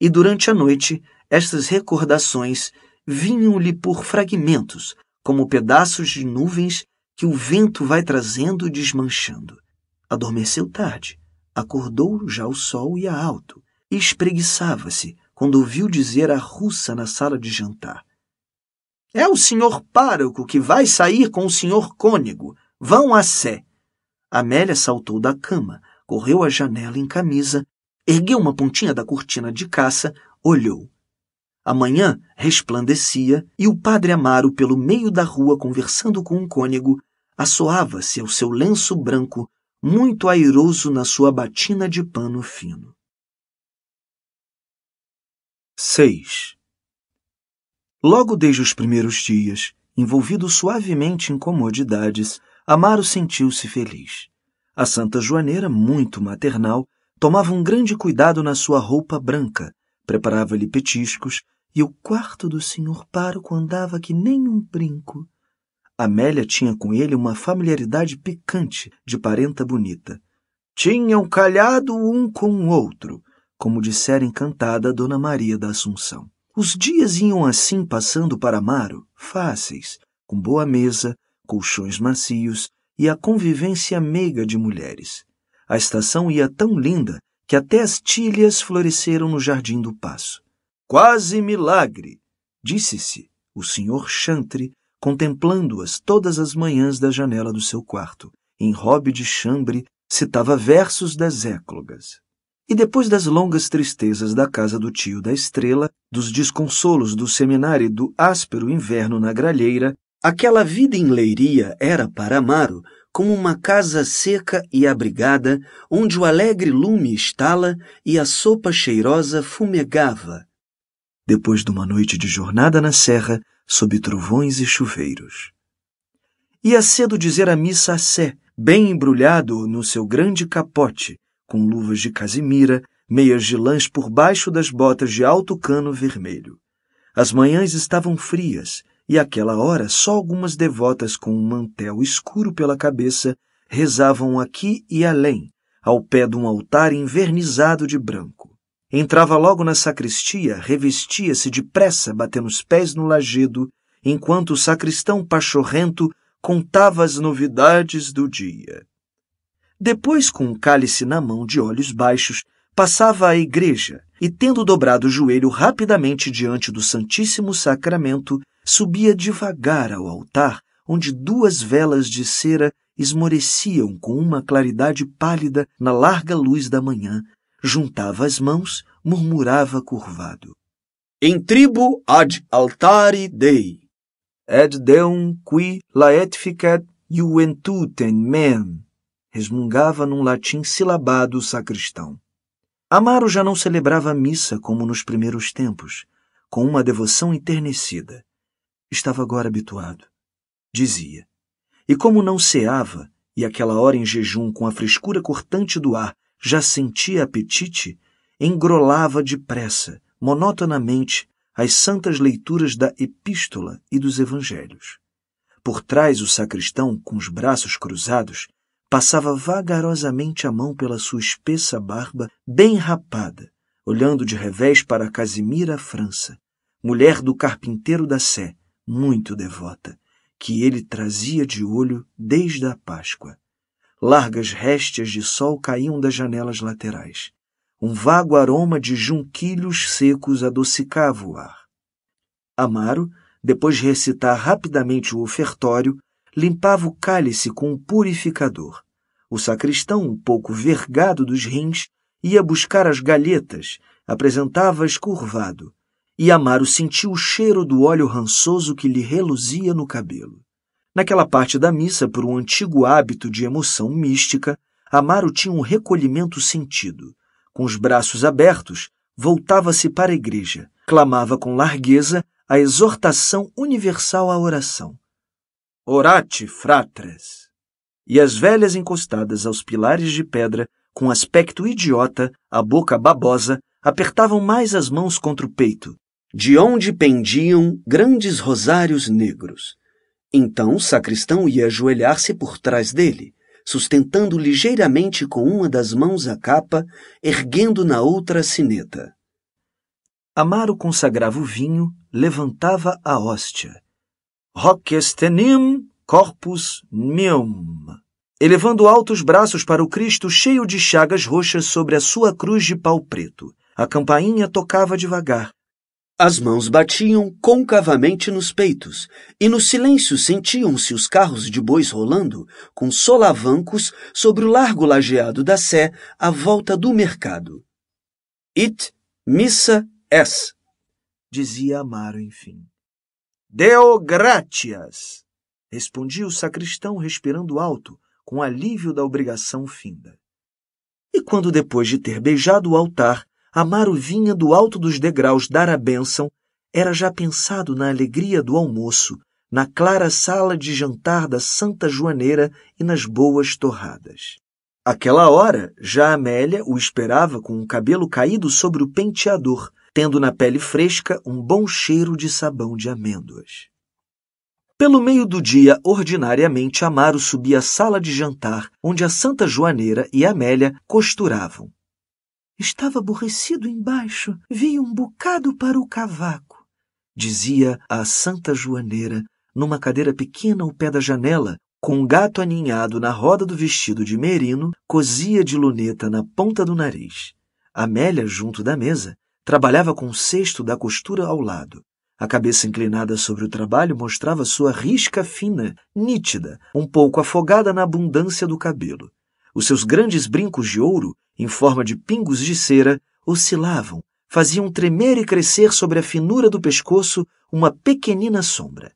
e durante a noite estas recordações vinham-lhe por fragmentos, como pedaços de nuvens que o vento vai trazendo e desmanchando. Adormeceu tarde, acordou já o sol ia alto, e espreguiçava-se, quando ouviu dizer à russa na sala de jantar. — É o senhor pároco que vai sair com o senhor cônego. Vão à sé. Amélia saltou da cama, correu à janela em camisa, ergueu uma pontinha da cortina de caça, olhou. A manhã resplandecia e o padre Amaro, pelo meio da rua, conversando com um cônego, assoava-se ao seu lenço branco, muito airoso na sua batina de pano fino. 6. Logo desde os primeiros dias, envolvido suavemente em comodidades, Amaro sentiu-se feliz. A Santa Joaneira, muito maternal, tomava um grande cuidado na sua roupa branca, preparava-lhe petiscos, e o quarto do senhor pároco andava que nem um brinco. Amélia tinha com ele uma familiaridade picante de parenta bonita. Tinham calhado um com o outro, como dissera encantada Dona Maria da Assunção. Os dias iam assim passando para Amaro, fáceis, com boa mesa, colchões macios e a convivência meiga de mulheres. A estação ia tão linda que até as tílias floresceram no jardim do paço. — Quase milagre! — disse-se o senhor Chantre, contemplando-as todas as manhãs da janela do seu quarto. Em robe de chambre, citava versos das Éclogas. E depois das longas tristezas da casa do tio da Estrela, dos desconsolos do seminário e do áspero inverno na Gralheira, aquela vida em Leiria era para Amaro como uma casa seca e abrigada, onde o alegre lume estala e a sopa cheirosa fumegava. Depois de uma noite de jornada na serra, sob trovões e chuveiros. Ia cedo dizer a missa a sé, bem embrulhado no seu grande capote, com luvas de casimira, meias de lãs por baixo das botas de alto cano vermelho. As manhãs estavam frias, e àquela hora só algumas devotas com um mantel escuro pela cabeça rezavam aqui e além, ao pé de um altar envernizado de branco. Entrava logo na sacristia, revestia-se depressa, batendo os pés no lajedo, enquanto o sacristão pachorrento contava as novidades do dia. Depois, com um cálice na mão de olhos baixos, passava à igreja e, tendo dobrado o joelho rapidamente diante do Santíssimo Sacramento, subia devagar ao altar, onde duas velas de cera esmoreciam com uma claridade pálida na larga luz da manhã, juntava as mãos, murmurava curvado. Em tribo ad altari dei, et deum qui laetificat juventutem men. Resmungava num latim silabado o sacristão. Amaro já não celebrava a missa como nos primeiros tempos, com uma devoção enternecida. Estava agora habituado, dizia. E como não ceava, e aquela hora em jejum com a frescura cortante do ar já sentia apetite, engrolava depressa, monotonamente, as santas leituras da Epístola e dos Evangelhos. Por trás o sacristão, com os braços cruzados, passava vagarosamente a mão pela sua espessa barba, bem rapada, olhando de revés para Casimira França, mulher do carpinteiro da Sé, muito devota, que ele trazia de olho desde a Páscoa. Largas réstias de sol caíam das janelas laterais. Um vago aroma de junquilhos secos adocicava o ar. Amaro, depois de recitar rapidamente o ofertório, limpava o cálice com um purificador. O sacristão, um pouco vergado dos rins, ia buscar as galhetas, apresentava-as curvado, e Amaro sentiu o cheiro do óleo rançoso que lhe reluzia no cabelo. Naquela parte da missa, por um antigo hábito de emoção mística, Amaro tinha um recolhimento sentido. Com os braços abertos, voltava-se para a igreja. Clamava com largueza a exortação universal à oração. Orate, fratres! E as velhas encostadas aos pilares de pedra, com aspecto idiota, a boca babosa, apertavam mais as mãos contra o peito, de onde pendiam grandes rosários negros. Então o sacristão ia ajoelhar-se por trás dele, sustentando ligeiramente com uma das mãos a capa, erguendo na outra a sineta. Amaro consagrava o vinho, levantava a hóstia. Hoc estenim corpus meum. Elevando altos braços para o Cristo, cheio de chagas roxas sobre a sua cruz de pau preto. A campainha tocava devagar. As mãos batiam concavamente nos peitos, e no silêncio sentiam-se os carros de bois rolando, com solavancos, sobre o largo lajeado da Sé, à volta do mercado. It, missa, es, dizia Amaro, enfim. Deo gratias, respondia o sacristão respirando alto, com alívio da obrigação finda. E quando, depois de ter beijado o altar, Amaro vinha do alto dos degraus dar a bênção, era já pensado na alegria do almoço, na clara sala de jantar da Santa Joaneira e nas boas torradas. Àquela hora, já Amélia o esperava com o cabelo caído sobre o penteador, tendo na pele fresca um bom cheiro de sabão de amêndoas. Pelo meio do dia, ordinariamente, Amaro subia à sala de jantar, onde a Santa Joaneira e Amélia costuravam. Estava aborrecido embaixo, vi um bocado para o cavaco, dizia a Santa Joaneira, numa cadeira pequena ao pé da janela, com um gato aninhado na roda do vestido de merino, cosia de luneta na ponta do nariz. Amélia, junto da mesa, trabalhava com o cesto da costura ao lado. A cabeça inclinada sobre o trabalho mostrava sua risca fina, nítida, um pouco afogada na abundância do cabelo. Os seus grandes brincos de ouro, em forma de pingos de cera, oscilavam, faziam tremer e crescer sobre a finura do pescoço uma pequenina sombra.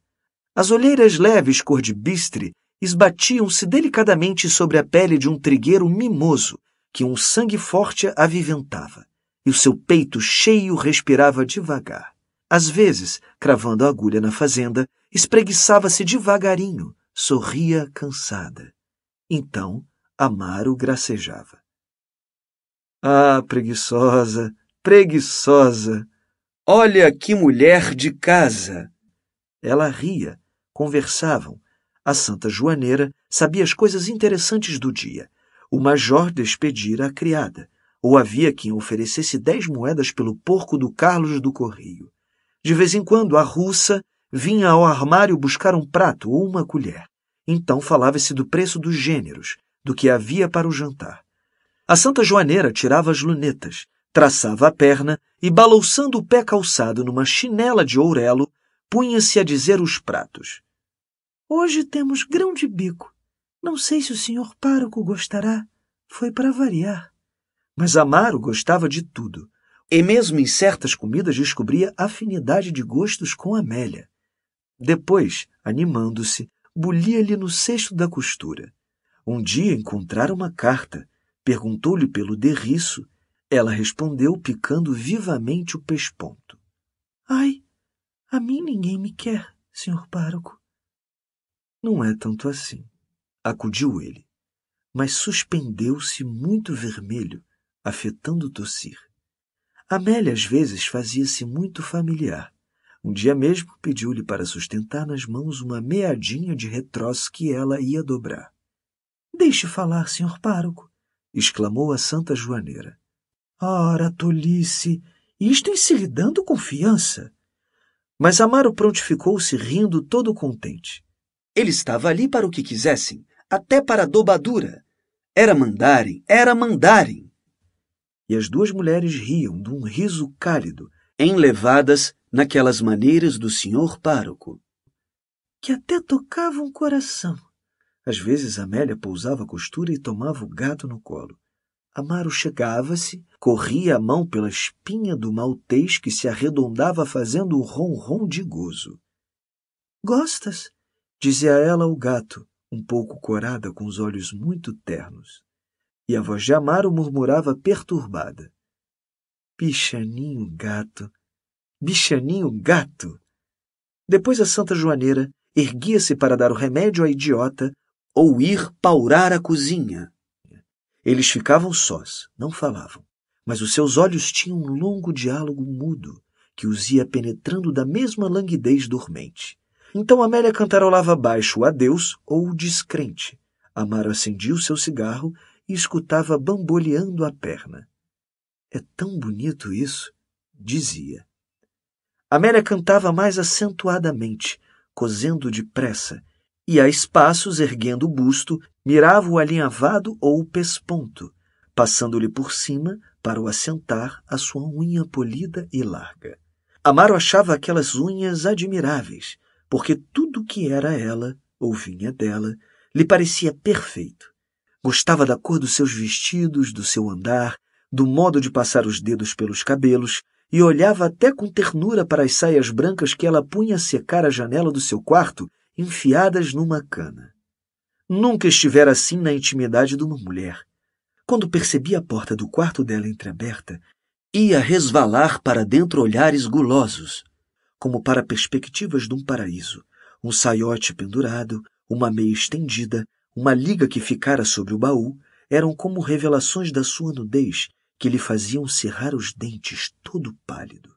As olheiras leves cor de bistre esbatiam-se delicadamente sobre a pele de um trigueiro mimoso que um sangue forte aviventava, e o seu peito cheio respirava devagar. Às vezes, cravando a agulha na fazenda, espreguiçava-se devagarinho, sorria cansada. Então, Amaro gracejava. Ah, preguiçosa, preguiçosa! Olha que mulher de casa! Ela ria, conversavam. A Santa Joaneira sabia as coisas interessantes do dia. O major despedira a criada, ou havia quem oferecesse 10 moedas pelo porco do Carlos do Correio. De vez em quando, a russa vinha ao armário buscar um prato ou uma colher. Então falava-se do preço dos gêneros, do que havia para o jantar. A Santa Joaneira tirava as lunetas, traçava a perna e, balouçando o pé calçado numa chinela de ourelo, punha-se a dizer os pratos. — Hoje temos grão de bico. Não sei se o senhor pároco gostará. Foi para variar. Mas Amaro gostava de tudo. E mesmo em certas comidas descobria afinidade de gostos com Amélia. Depois, animando-se, bulia-lhe no cesto da costura. Um dia encontrara uma carta. Perguntou-lhe pelo derriço. Ela respondeu, picando vivamente o pesponto. — Ai, a mim ninguém me quer, senhor pároco. — Não é tanto assim, acudiu ele, mas suspendeu-se muito vermelho, afetando tossir. Amélia, às vezes, fazia-se muito familiar. Um dia mesmo pediu-lhe para sustentar nas mãos uma meadinha de retroço que ela ia dobrar. — Deixe falar, senhor pároco, exclamou a Santa Joaneira. Ora, tolice! Isto em se lhe dando confiança! Mas Amaro prontificou-se rindo todo contente. Ele estava ali para o que quisessem, até para a dobadura. Era mandarem, era mandarem! E as duas mulheres riam de um riso cálido, enlevadas naquelas maneiras do senhor pároco, que até tocava um coração. Às vezes Amélia pousava a costura e tomava o gato no colo. Amaro chegava-se, corria a mão pela espinha do maltês que se arredondava fazendo um ronron de gozo. — Gostas? — dizia ela ao gato, um pouco corada, com os olhos muito ternos. e a voz de Amaro murmurava perturbada. Bichaninho gato! Bichaninho gato! Depois a Santa Joaneira erguia-se para dar o remédio à idiota ou ir paurar a cozinha. Eles ficavam sós, não falavam, mas os seus olhos tinham um longo diálogo mudo que os ia penetrando da mesma languidez dormente. Então Amélia cantarolava baixo o adeus ou o descrente. Amaro acendia o seu cigarro e escutava bamboleando a perna. — É tão bonito isso! — dizia. Amélia cantava mais acentuadamente, cozendo depressa, e a espaços, erguendo o busto, mirava o alinhavado ou o pesponto, passando-lhe por cima para o assentar a sua unha polida e larga. Amaro achava aquelas unhas admiráveis, porque tudo que era ela, ou vinha dela, lhe parecia perfeito. Gostava da cor dos seus vestidos, do seu andar, do modo de passar os dedos pelos cabelos, e olhava até com ternura para as saias brancas que ela punha a secar à janela do seu quarto, enfiadas numa cana. Nunca estivera assim na intimidade de uma mulher. Quando percebia a porta do quarto dela entreaberta, ia resvalar para dentro olhares gulosos, como para perspectivas de um paraíso, um saiote pendurado, uma meia estendida, uma liga que ficara sobre o baú, eram como revelações da sua nudez, que lhe faziam cerrar os dentes todo pálido.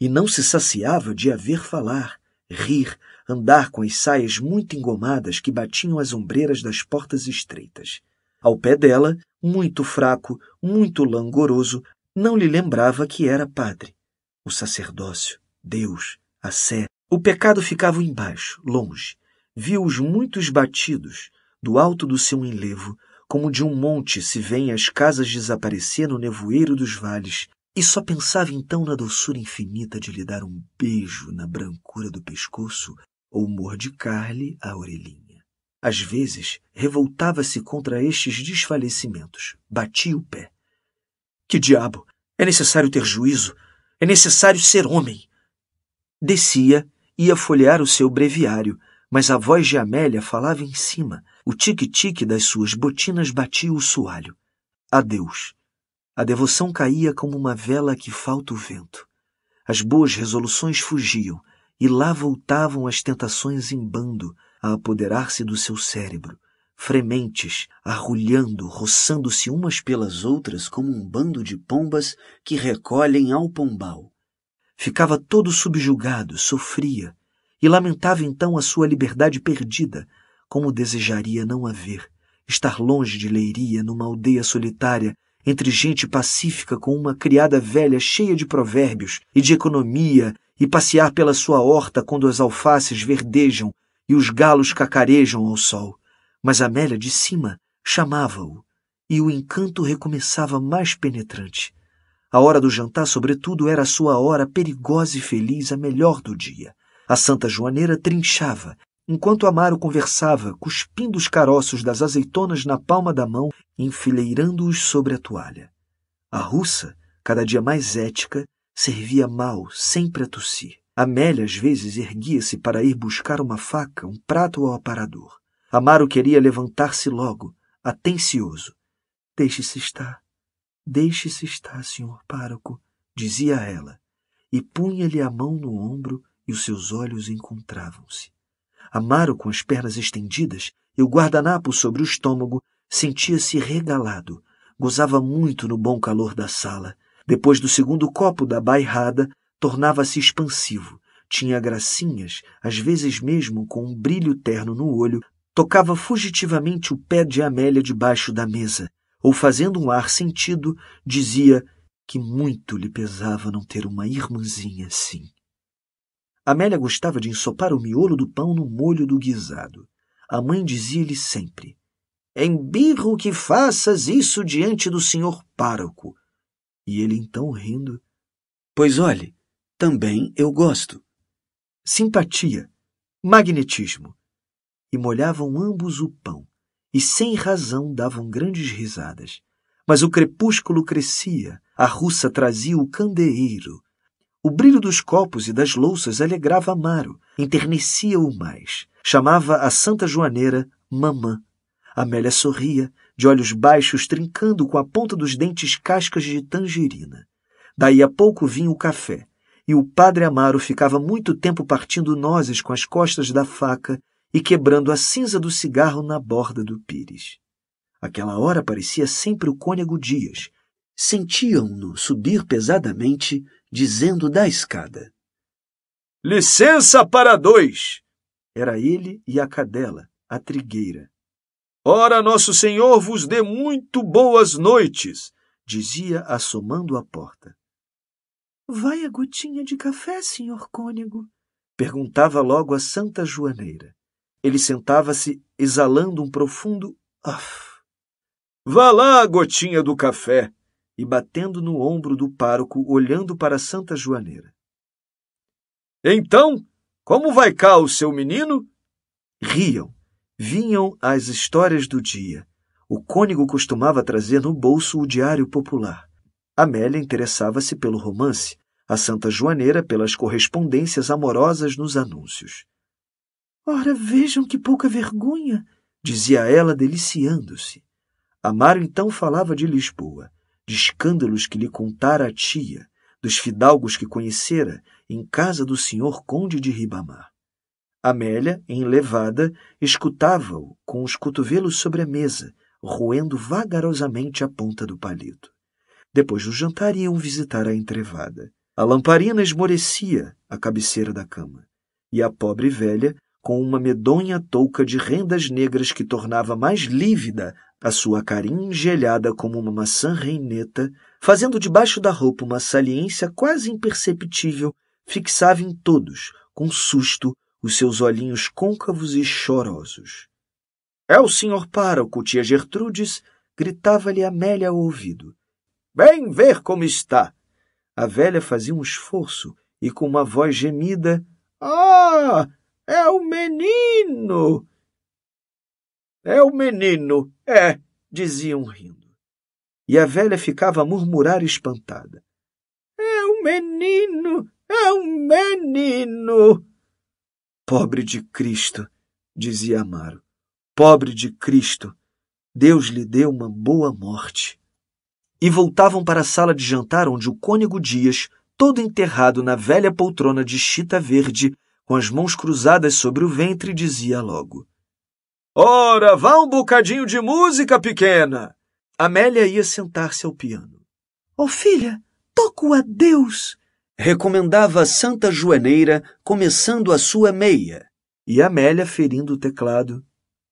E não se saciava de a ver falar, rir, andar com as saias muito engomadas que batiam as ombreiras das portas estreitas. Ao pé dela, muito fraco, muito langoroso, não lhe lembrava que era padre. O sacerdócio, Deus, a sé, o pecado ficavam embaixo, longe. Viu-os muito esbatidos, do alto do seu enlevo, como de um monte se vêem as casas desaparecer no nevoeiro dos vales, e só pensava então na doçura infinita de lhe dar um beijo na brancura do pescoço ou mordicar-lhe a orelhinha. Às vezes, revoltava-se contra estes desfalecimentos. Batia o pé. Que diabo! É necessário ter juízo! É necessário ser homem! Descia, ia folhear o seu breviário, mas a voz de Amélia falava em cima. O tique-tique das suas botinas batia o soalho. Adeus. A devoção caía como uma vela a que falta o vento. As boas resoluções fugiam, e lá voltavam as tentações em bando a apoderar-se do seu cérebro, frementes, arrulhando, roçando-se umas pelas outras como um bando de pombas que recolhem ao pombal. Ficava todo subjugado, sofria, e lamentava então a sua liberdade perdida. Como desejaria não a ver, estar longe de Leiria, numa aldeia solitária, entre gente pacífica com uma criada velha cheia de provérbios e de economia, e passear pela sua horta quando as alfaces verdejam e os galos cacarejam ao sol. Mas Amélia, de cima, chamava-o, e o encanto recomeçava mais penetrante. A hora do jantar, sobretudo, era a sua hora perigosa e feliz, a melhor do dia. A Santa Joaneira trinchava, enquanto Amaro conversava, cuspindo os caroços das azeitonas na palma da mão, enfileirando-os sobre a toalha. A russa, cada dia mais ética, servia mal, sempre a tossir. Amélia, às vezes, erguia-se para ir buscar uma faca, um prato ao aparador. Amaro queria levantar-se logo, atencioso. — Deixe-se estar, senhor pároco — dizia ela, e punha-lhe a mão no ombro e os seus olhos encontravam-se. Amaro, com as pernas estendidas e o guardanapo sobre o estômago, sentia-se regalado. Gozava muito no bom calor da sala. Depois do segundo copo da bairrada, tornava-se expansivo. Tinha gracinhas, às vezes mesmo com um brilho terno no olho. Tocava fugitivamente o pé de Amélia debaixo da mesa, ou, fazendo um ar sentido, dizia que muito lhe pesava não ter uma irmãzinha assim. Amélia gostava de ensopar o miolo do pão no molho do guisado. A mãe dizia-lhe sempre: — Embirro que faças isso diante do senhor pároco. E ele então, rindo: — Pois olhe, também eu gosto. Simpatia, magnetismo. E molhavam ambos o pão, e sem razão davam grandes risadas. Mas o crepúsculo crescia, a russa trazia o candeeiro. O brilho dos copos e das louças alegrava Amaro, enternecia-o mais. Chamava a Santa Joaneira mamã. Amélia sorria, de olhos baixos, trincando com a ponta dos dentes cascas de tangerina. Daí a pouco vinha o café, e o padre Amaro ficava muito tempo partindo nozes com as costas da faca e quebrando a cinza do cigarro na borda do pires. Aquela hora parecia sempre o cônego Dias. Sentiam-no subir pesadamente, dizendo da escada: — Licença para dois! Era ele e a cadela, a trigueira. — Ora, nosso senhor vos dê muito boas noites! Dizia, assomando à porta. — Vai a gotinha de café, senhor cônego? Perguntava logo a Santa Joaneira. Ele sentava-se, exalando um profundo "af". Vá lá, gotinha do café! E batendo no ombro do pároco, olhando para Santa Joaneira. Então, como vai cá o seu menino? Riam. Vinham as histórias do dia. O cônego costumava trazer no bolso o diário popular. Amélia interessava-se pelo romance, a Santa Joaneira pelas correspondências amorosas nos anúncios. Ora, vejam que pouca vergonha! Dizia ela, deliciando-se. Amaro então falava de Lisboa, de escândalos que lhe contara a tia, dos fidalgos que conhecera em casa do senhor conde de Ribamar. Amélia, enlevada, escutava-o com os cotovelos sobre a mesa, roendo vagarosamente a ponta do palito. Depois do jantar iam visitar a entrevada. A lamparina esmorecia à cabeceira da cama, e a pobre velha, com uma medonha touca de rendas negras que tornava mais lívida a sua carinha engelhada como uma maçã reineta, fazendo debaixo da roupa uma saliência quase imperceptível, fixava em todos, com susto, os seus olhinhos côncavos e chorosos. — É o senhor pároco, tia Gertrudes! Gritava-lhe Amélia ao ouvido. — Bem ver como está! A velha fazia um esforço e, com uma voz gemida, — Ah! É o menino! É o menino, é! Diziam rindo. E a velha ficava a murmurar espantada. É o menino! É o menino! Pobre de Cristo! Dizia Amaro. Pobre de Cristo! Deus lhe deu uma boa morte. E voltavam para a sala de jantar onde o cônego Dias, todo enterrado na velha poltrona de chita verde, com as mãos cruzadas sobre o ventre, dizia logo. — Ora, vá um bocadinho de música, pequena! Amélia ia sentar-se ao piano. — Ó filha, toco a Deus! Recomendava a Santa Joaneira, começando a sua meia. E Amélia, ferindo o teclado.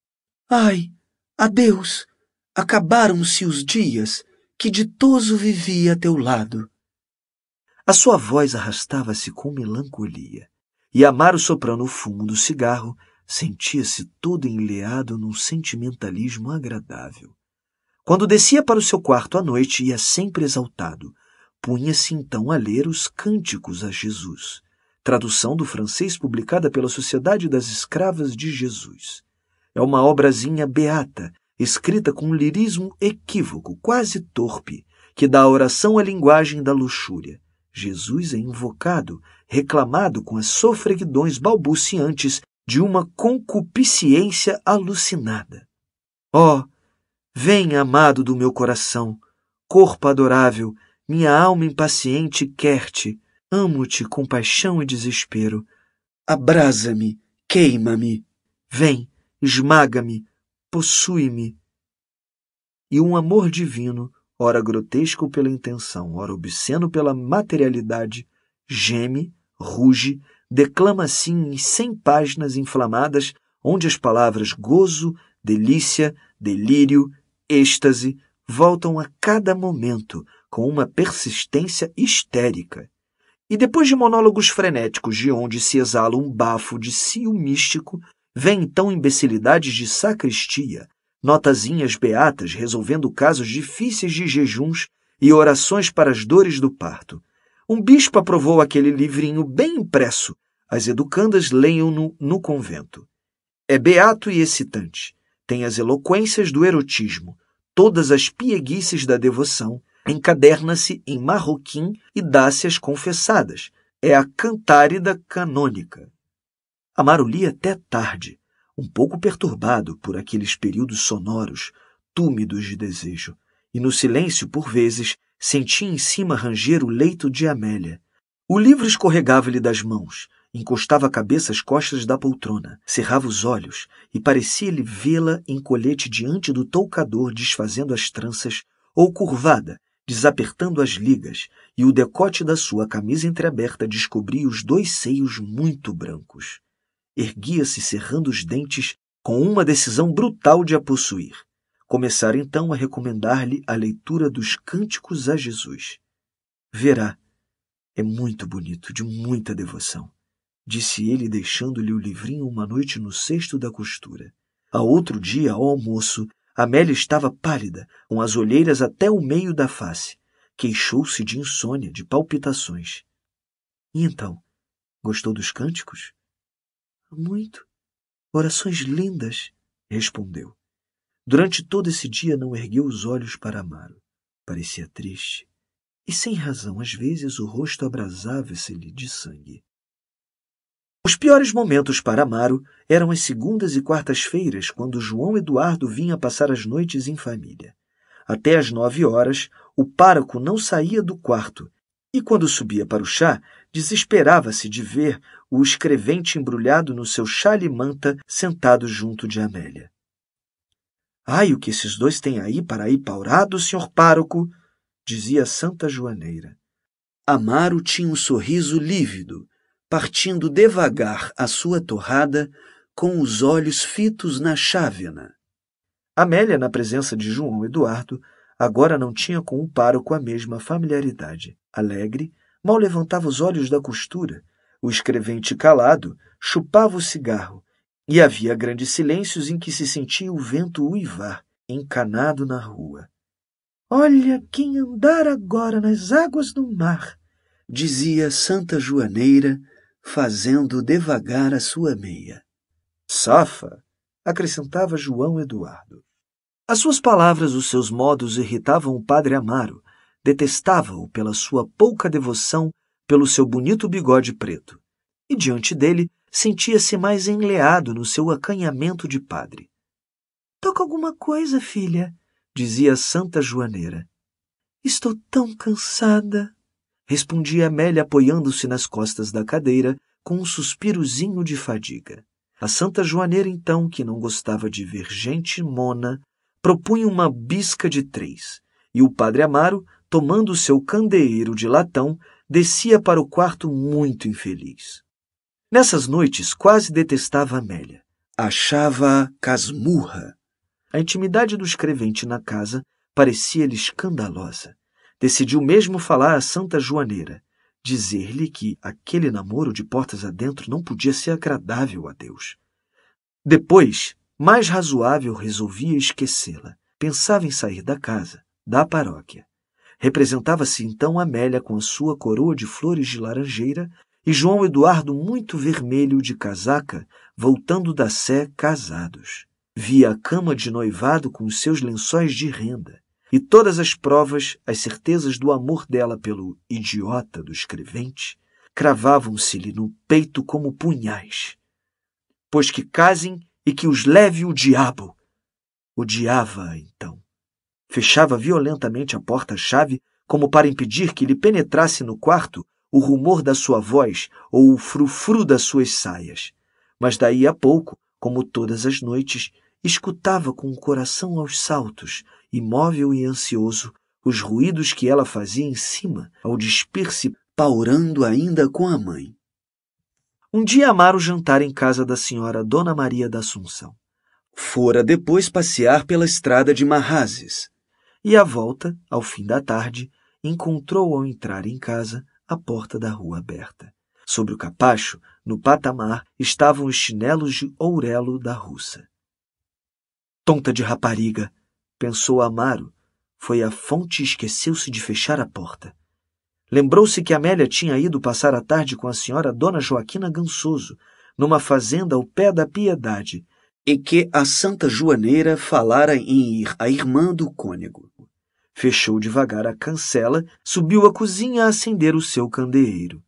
— Ai, adeus! Acabaram-se os dias que ditoso vivia a teu lado. A sua voz arrastava-se com melancolia. E Amaro, soprando o fumo do cigarro, sentia-se todo enleado num sentimentalismo agradável. Quando descia para o seu quarto à noite, ia sempre exaltado. Punha-se então a ler os Cânticos a Jesus, tradução do francês publicada pela Sociedade das Escravas de Jesus. É uma obrazinha beata, escrita com um lirismo equívoco, quase torpe, que dá a oração à linguagem da luxúria. Jesus é invocado, reclamado com as sofreguidões balbuciantes de uma concupiscência alucinada. Ó, vem, amado do meu coração, corpo adorável, minha alma impaciente quer-te, amo-te com paixão e desespero, abrasa-me, queima-me, vem, esmaga-me, possui-me. E um amor divino, ora grotesco pela intenção, ora obsceno pela materialidade, geme, ruge, declama assim em 100 páginas inflamadas, onde as palavras gozo, delícia, delírio, êxtase voltam a cada momento com uma persistência histérica. E depois de monólogos frenéticos de onde se exala um bafo de cio místico, vem então imbecilidades de sacristia, notazinhas beatas resolvendo casos difíceis de jejuns e orações para as dores do parto. Um bispo aprovou aquele livrinho bem impresso. As educandas leiam-no no convento. É beato e excitante. Tem as eloquências do erotismo. Todas as pieguices da devoção. Encaderna-se em marroquim e dá-se as confessadas. É a cantárida canônica. Amaro lia até tarde. Um pouco perturbado por aqueles períodos sonoros, túmidos de desejo, e no silêncio, por vezes, sentia em cima ranger o leito de Amélia. O livro escorregava-lhe das mãos, encostava a cabeça às costas da poltrona, cerrava os olhos e parecia-lhe vê-la em colete diante do toucador desfazendo as tranças ou curvada, desapertando as ligas, e o decote da sua camisa entreaberta descobria os dois seios muito brancos. Erguia-se cerrando os dentes com uma decisão brutal de a possuir. Começara então a recomendar-lhe a leitura dos Cânticos a Jesus. Verá, é muito bonito, de muita devoção, disse ele, deixando-lhe o livrinho uma noite no cesto da costura. A outro dia, ao almoço, Amélia estava pálida, com as olheiras até o meio da face. Queixou-se de insônia, de palpitações. — E então? Gostou dos cânticos? — Muito. Orações lindas, respondeu. Durante todo esse dia não ergueu os olhos para Amaro. Parecia triste. E sem razão, às vezes, o rosto abrasava-se-lhe de sangue. Os piores momentos para Amaro eram as segundas e quartas-feiras, quando João Eduardo vinha passar as noites em família. Até às 9 horas, o pároco não saía do quarto e, quando subia para o chá, desesperava-se de ver o escrevente embrulhado no seu xale manta sentado junto de Amélia. — Ai, o que esses dois têm aí para ir paurado, senhor pároco! Dizia a Santa Joaneira. Amaro tinha um sorriso lívido, partindo devagar a sua torrada, com os olhos fitos na chávena. Amélia, na presença de João Eduardo, agora não tinha com o pároco a mesma familiaridade. Alegre, mal levantava os olhos da costura. O escrevente calado chupava o cigarro, e havia grandes silêncios em que se sentia o vento uivar, encanado na rua. — Olha quem andar agora nas águas do mar! Dizia Santa Joaneira, fazendo devagar a sua meia. Safa, acrescentava João Eduardo. As suas palavras, os seus modos irritavam o padre Amaro, detestava-o pela sua pouca devoção, pelo seu bonito bigode preto, e diante dele sentia-se mais enleado no seu acanhamento de padre. — Toca alguma coisa, filha, dizia Santa Joaneira. — Estou tão cansada, respondia Amélia, apoiando-se nas costas da cadeira, com um suspirozinho de fadiga. A Santa Joaneira, então, que não gostava de ver gente mona, propunha uma bisca de 3, e o padre Amaro, tomando o seu candeeiro de latão, descia para o quarto muito infeliz. Nessas noites, quase detestava Amélia. Achava-a casmurra. A intimidade do escrevente na casa parecia-lhe escandalosa. Decidiu mesmo falar à Santa Joaneira, dizer-lhe que aquele namoro de portas adentro não podia ser agradável a Deus. Depois, mais razoável, resolvia esquecê-la. Pensava em sair da casa, da paróquia. Representava-se então Amélia com a sua coroa de flores de laranjeira e João Eduardo muito vermelho de casaca, voltando da Sé casados. Via a cama de noivado com os seus lençóis de renda. E todas as provas, as certezas do amor dela pelo idiota do escrevente, cravavam-se-lhe no peito como punhais. Pois que casem e que os leve o diabo! Odiava-a então. Fechava violentamente a porta-chave como para impedir que lhe penetrasse no quarto o rumor da sua voz ou o frufru das suas saias. Mas daí a pouco, como todas as noites, escutava com o coração aos saltos, imóvel e ansioso, os ruídos que ela fazia em cima, ao despir-se, paurando ainda com a mãe. Um dia Amaro jantar em casa da senhora Dona Maria da Assunção. Fora depois passear pela estrada de Marrazes. E à volta, ao fim da tarde, encontrou ao entrar em casa a porta da rua aberta. Sobre o capacho, no patamar, estavam os chinelos de ourelo da russa. Tonta de rapariga, pensou Amaro. Foi à fonte e esqueceu-se de fechar a porta. Lembrou-se que Amélia tinha ido passar a tarde com a senhora Dona Joaquina Gansoso, numa fazenda ao pé da Piedade, e que a Santa Joaneira falara em ir à irmã do cônego. Fechou devagar a cancela, subiu à cozinha a acender o seu candeeiro.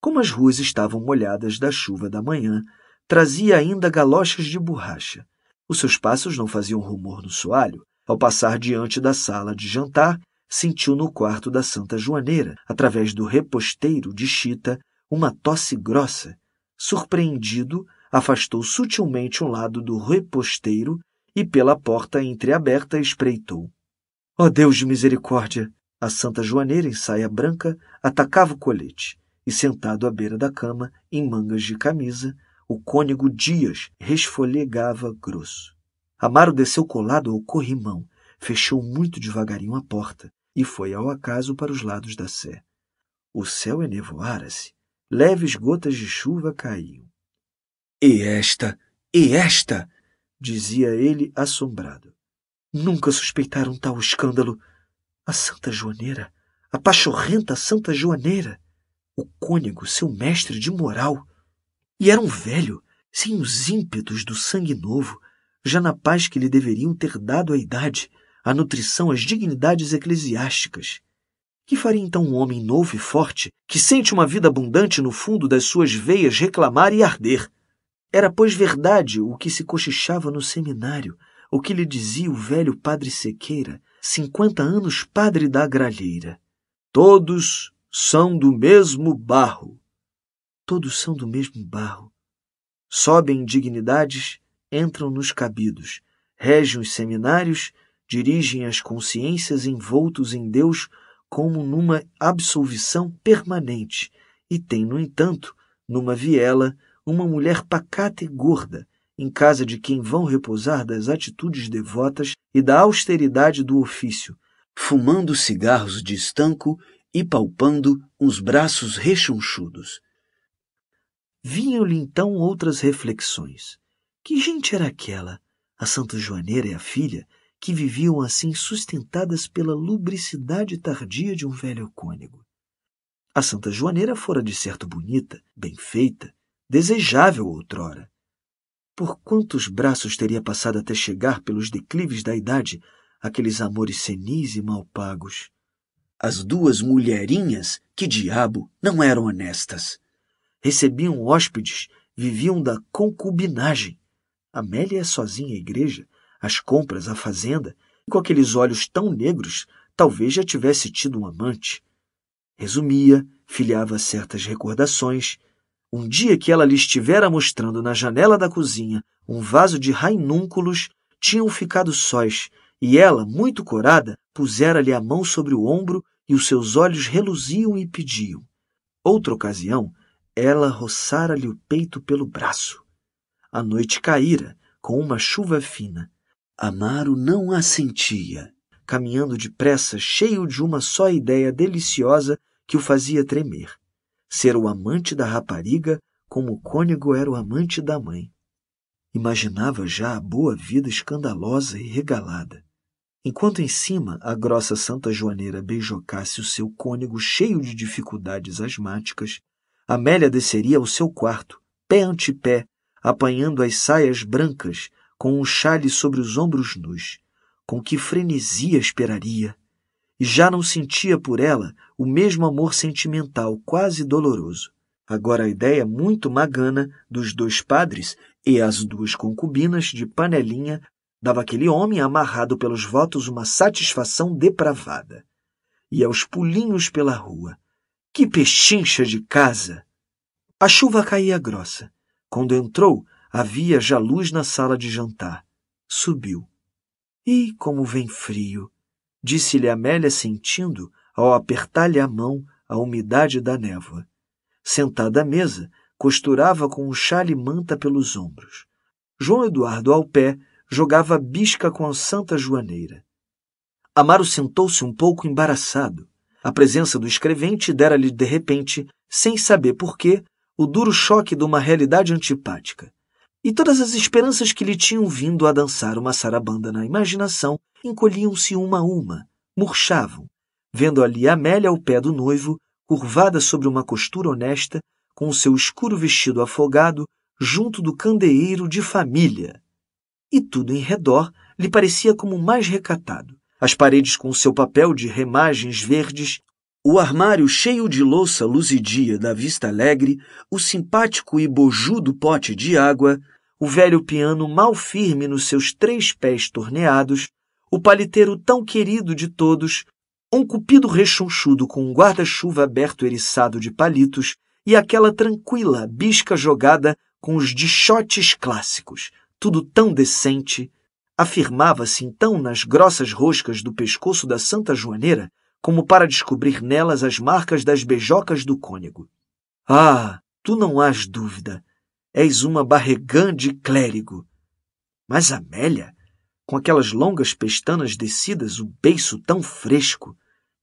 Como as ruas estavam molhadas da chuva da manhã, trazia ainda galochas de borracha. Os seus passos não faziam rumor no soalho, Ao passar diante da sala de jantar, sentiu no quarto da Santa Joaneira, através do reposteiro de chita, uma tosse grossa. Surpreendido, afastou sutilmente um lado do reposteiro e, pela porta entreaberta, espreitou. — Oh, Deus de misericórdia! A Santa Joaneira, em saia branca, atacava o colete e, sentado à beira da cama, em mangas de camisa, o cônego Dias resfolegava grosso. Amaro desceu colado ao corrimão, fechou muito devagarinho a porta e foi ao acaso para os lados da sé. O céu enevoara-se. Leves gotas de chuva caíam. — E esta! Dizia ele assombrado. Nunca suspeitaram tal escândalo. A Santa Joaneira, a pachorrenta Santa Joaneira, o cônego, seu mestre de moral. E era um velho, sem os ímpetos do sangue novo, já na paz que lhe deveriam ter dado a idade, a nutrição, as dignidades eclesiásticas. Que faria então um homem novo e forte, que sente uma vida abundante no fundo das suas veias reclamar e arder? Era, pois, verdade o que se cochichava no seminário, o que lhe dizia o velho padre Sequeira, 50 anos padre da Gralheira. Todos são do mesmo barro. Todos são do mesmo barro. Sobem dignidades, entram nos cabidos, regem os seminários, dirigem as consciências envoltos em Deus como numa absolvição permanente e têm, no entanto, numa viela, uma mulher pacata e gorda, em casa de quem vão repousar das atitudes devotas e da austeridade do ofício, fumando cigarros de estanco e palpando uns braços rechonchudos. Vinham-lhe então outras reflexões. Que gente era aquela, a Santa Joaneira e a filha, que viviam assim sustentadas pela lubricidade tardia de um velho cônego? A Santa Joaneira fora de certo bonita, bem feita, desejável outrora. Por quantos braços teria passado até chegar pelos declives da idade aqueles amores senis e mal pagos? As duas mulherinhas, que diabo, não eram honestas. Recebiam hóspedes, viviam da concubinagem. Amélia é sozinha à igreja, às compras, à fazenda, e com aqueles olhos tão negros, talvez já tivesse tido um amante. Resumia, filhava certas recordações. Um dia que ela lhe estivera mostrando na janela da cozinha um vaso de rainúnculos, tinham ficado sós, e ela, muito corada, pusera-lhe a mão sobre o ombro e os seus olhos reluziam e pediam. Outra ocasião, ela roçara-lhe o peito pelo braço. A noite caíra, com uma chuva fina. Amaro não a sentia, caminhando depressa, cheio de uma só ideia deliciosa que o fazia tremer. Ser o amante da rapariga como o cônego era o amante da mãe. Imaginava já a boa vida escandalosa e regalada. Enquanto em cima a grossa Santa Joaneira beijocasse o seu cônego cheio de dificuldades asmáticas, Amélia desceria ao seu quarto, pé ante pé, apanhando as saias brancas com um chale sobre os ombros nus. Com que frenesia esperaria! E já não sentia por ela o mesmo amor sentimental, quase doloroso. Agora a ideia muito magana dos dois padres e as duas concubinas de panelinha dava àquele homem amarrado pelos votos uma satisfação depravada. E aos pulinhos pela rua. Que pechincha de casa! A chuva caía grossa. Quando entrou, havia já luz na sala de jantar. Subiu. E como vem frio! Disse-lhe Amélia sentindo, ao apertar-lhe a mão, a umidade da névoa. Sentada à mesa, costurava com um chale manta pelos ombros. João Eduardo, ao pé, jogava bisca com a Santa Joaneira. Amaro sentou-se um pouco embaraçado. A presença do escrevente dera-lhe, de repente, sem saber por quê, o duro choque de uma realidade antipática. E todas as esperanças que lhe tinham vindo a dançar uma sarabanda na imaginação encolhiam-se uma a uma, murchavam, vendo ali Amélia ao pé do noivo, curvada sobre uma costura honesta, com o seu escuro vestido afogado, junto do candeeiro de família. E tudo em redor lhe parecia como mais recatado. As paredes com o seu papel de remagens verdes, o armário cheio de louça luzidia da vista alegre, o simpático e bojudo pote de água, o velho piano mal firme nos seus 3 pés torneados, o paliteiro tão querido de todos, um cupido rechonchudo com um guarda-chuva aberto eriçado de palitos e aquela tranquila bisca jogada com os dichotes clássicos, tudo tão decente, afirmava-se então nas grossas roscas do pescoço da Santa Joaneira como para descobrir nelas as marcas das beijocas do cônego. — Ah, tu não hás dúvida, és uma barregã de clérigo. Mas Amélia, com aquelas longas pestanas descidas, o beiço tão fresco,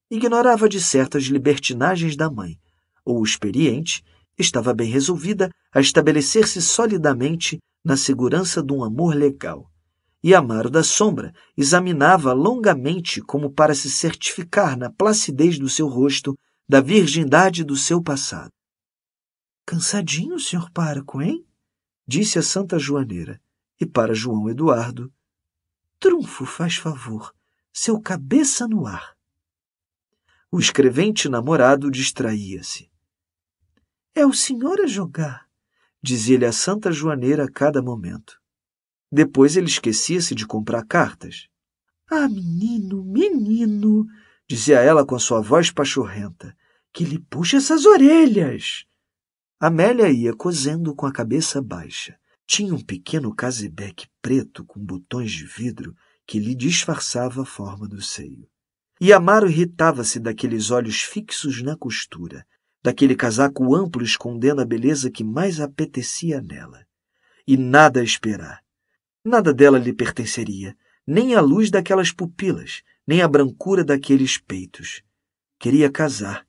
ignorava de certas libertinagens da mãe, ou experiente, estava bem resolvida a estabelecer-se solidamente na segurança de um amor legal. E Amaro da Sombra examinava longamente como para se certificar na placidez do seu rosto, da virgindade do seu passado. — Cansadinho, senhor pároco, hein? — disse a Santa Joaneira. E para João Eduardo, — Trunfo, faz favor, seu cabeça no ar. O escrevente namorado distraía-se. — É o senhor a jogar, dizia-lhe a Santa Joaneira a cada momento. Depois ele esquecia-se de comprar cartas. — Ah, menino, menino, dizia ela com a sua voz pachorrenta, que lhe puxa essas orelhas. Amélia ia cosendo com a cabeça baixa. Tinha um pequeno casebeque preto com botões de vidro que lhe disfarçava a forma do seio. E Amaro irritava-se daqueles olhos fixos na costura, daquele casaco amplo escondendo a beleza que mais apetecia nela. E nada a esperar. Nada dela lhe pertenceria, nem a luz daquelas pupilas, nem a brancura daqueles peitos. Queria casar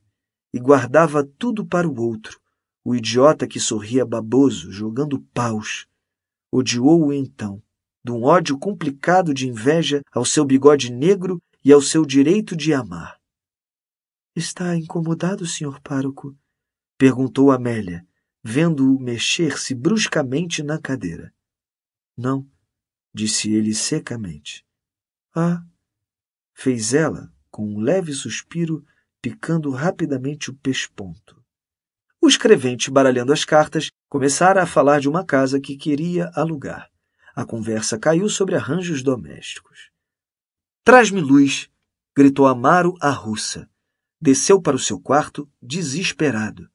e guardava tudo para o outro, o idiota que sorria baboso, jogando paus. Odiou-o então, de um ódio complicado de inveja ao seu bigode negro e ao seu direito de amar. — Está incomodado, senhor pároco? — perguntou Amélia, vendo-o mexer-se bruscamente na cadeira. — Não. Disse ele secamente. — Ah! Fez ela, com um leve suspiro, picando rapidamente o pesponto. O escrevente, baralhando as cartas, começara a falar de uma casa que queria alugar. A conversa caiu sobre arranjos domésticos. — Traz-me luz! Gritou Amaro à russa. Desceu para o seu quarto, desesperado.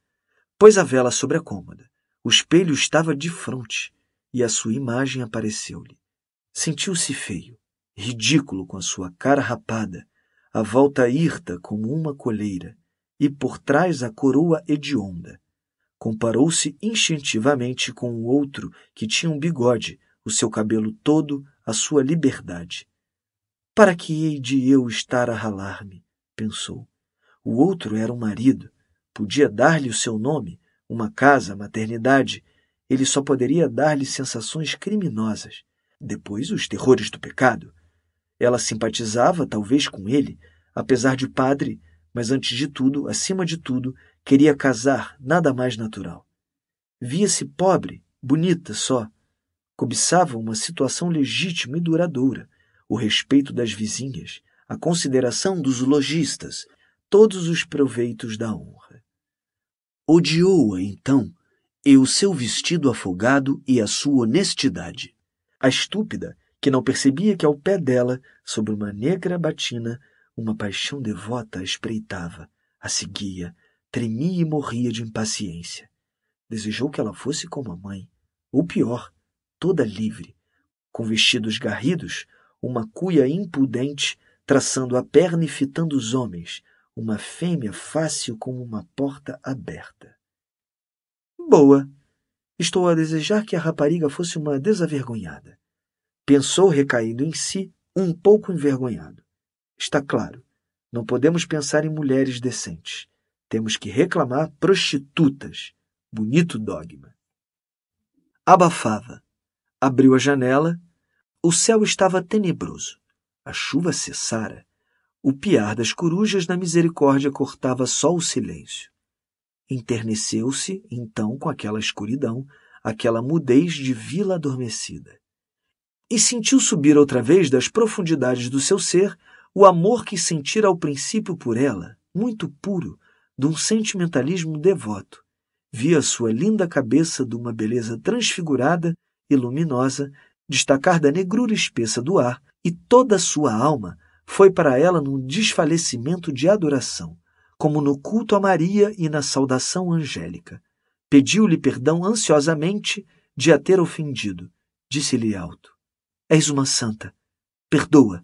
Pôs a vela sobre a cômoda. O espelho estava de frente e a sua imagem apareceu-lhe. Sentiu-se feio, ridículo com a sua cara rapada, a volta hirta como uma coleira, e por trás a coroa hedionda. Comparou-se instintivamente com um outro que tinha um bigode, o seu cabelo todo, a sua liberdade. — Para que hei de eu estar a ralar-me? Pensou. O outro era um marido. Podia dar-lhe o seu nome, uma casa, maternidade. Ele só poderia dar-lhe sensações criminosas. Depois, os terrores do pecado. Ela simpatizava, talvez, com ele, apesar de padre, mas antes de tudo, acima de tudo, queria casar, nada mais natural. Via-se pobre, bonita só. Cobiçava uma situação legítima e duradoura, o respeito das vizinhas, a consideração dos lojistas, todos os proveitos da honra. Odiou-a, então, e o seu vestido afogado e a sua honestidade. A estúpida, que não percebia que ao pé dela, sobre uma negra batina, uma paixão devota a espreitava, a seguia, tremia e morria de impaciência. Desejou que ela fosse como a mãe, ou pior, toda livre, com vestidos garridos, uma cuia impudente, traçando a perna e fitando os homens, uma fêmea fácil como uma porta aberta. Boa! Estou a desejar que a rapariga fosse uma desavergonhada. Pensou, recaindo em si, um pouco envergonhado. Está claro, não podemos pensar em mulheres decentes. Temos que reclamar prostitutas. Bonito dogma. Abafava. Abriu a janela. O céu estava tenebroso. A chuva cessara. O piar das corujas na misericórdia cortava só o silêncio. Enterneceu-se, então, com aquela escuridão, aquela mudez de vila adormecida. E sentiu subir outra vez das profundidades do seu ser o amor que sentira ao princípio por ela, muito puro, de um sentimentalismo devoto. Via a sua linda cabeça de uma beleza transfigurada e luminosa destacar da negrura espessa do ar e toda a sua alma foi para ela num desfalecimento de adoração, como no culto a Maria e na saudação angélica. Pediu-lhe perdão ansiosamente de a ter ofendido. Disse-lhe alto: "És uma santa, perdoa."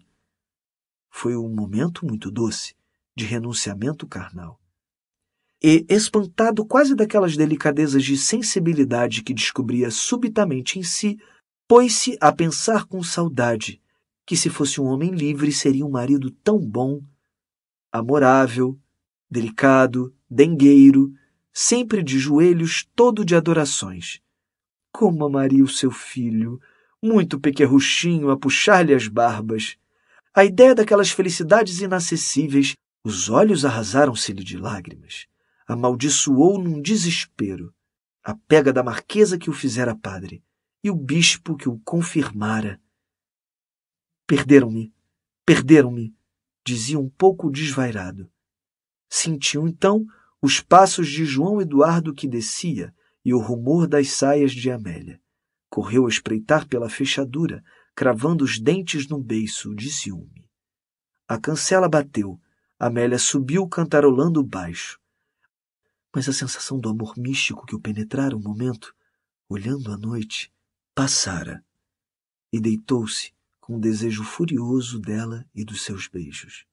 Foi um momento muito doce, de renunciamento carnal. E, espantado quase daquelas delicadezas de sensibilidade que descobria subitamente em si, pôs-se a pensar com saudade que, se fosse um homem livre, seria um marido tão bom, amorável, delicado, dengueiro, sempre de joelhos, todo de adorações. Como amaria o seu filho, muito pequerruchinho, a puxar-lhe as barbas. A ideia daquelas felicidades inacessíveis, os olhos arrasaram-se-lhe de lágrimas. Amaldiçoou num desespero a pega da marquesa que o fizera padre e o bispo que o confirmara. "Perderam-me, perderam-me", dizia um pouco desvairado. Sentiu então os passos de João Eduardo que descia e o rumor das saias de Amélia. Correu a espreitar pela fechadura, cravando os dentes no beiço de ciúme. A cancela bateu. Amélia subiu cantarolando baixo. Mas a sensação do amor místico que o penetrara um momento, olhando à noite, passara, e deitou-se com um desejo furioso dela e dos seus beijos.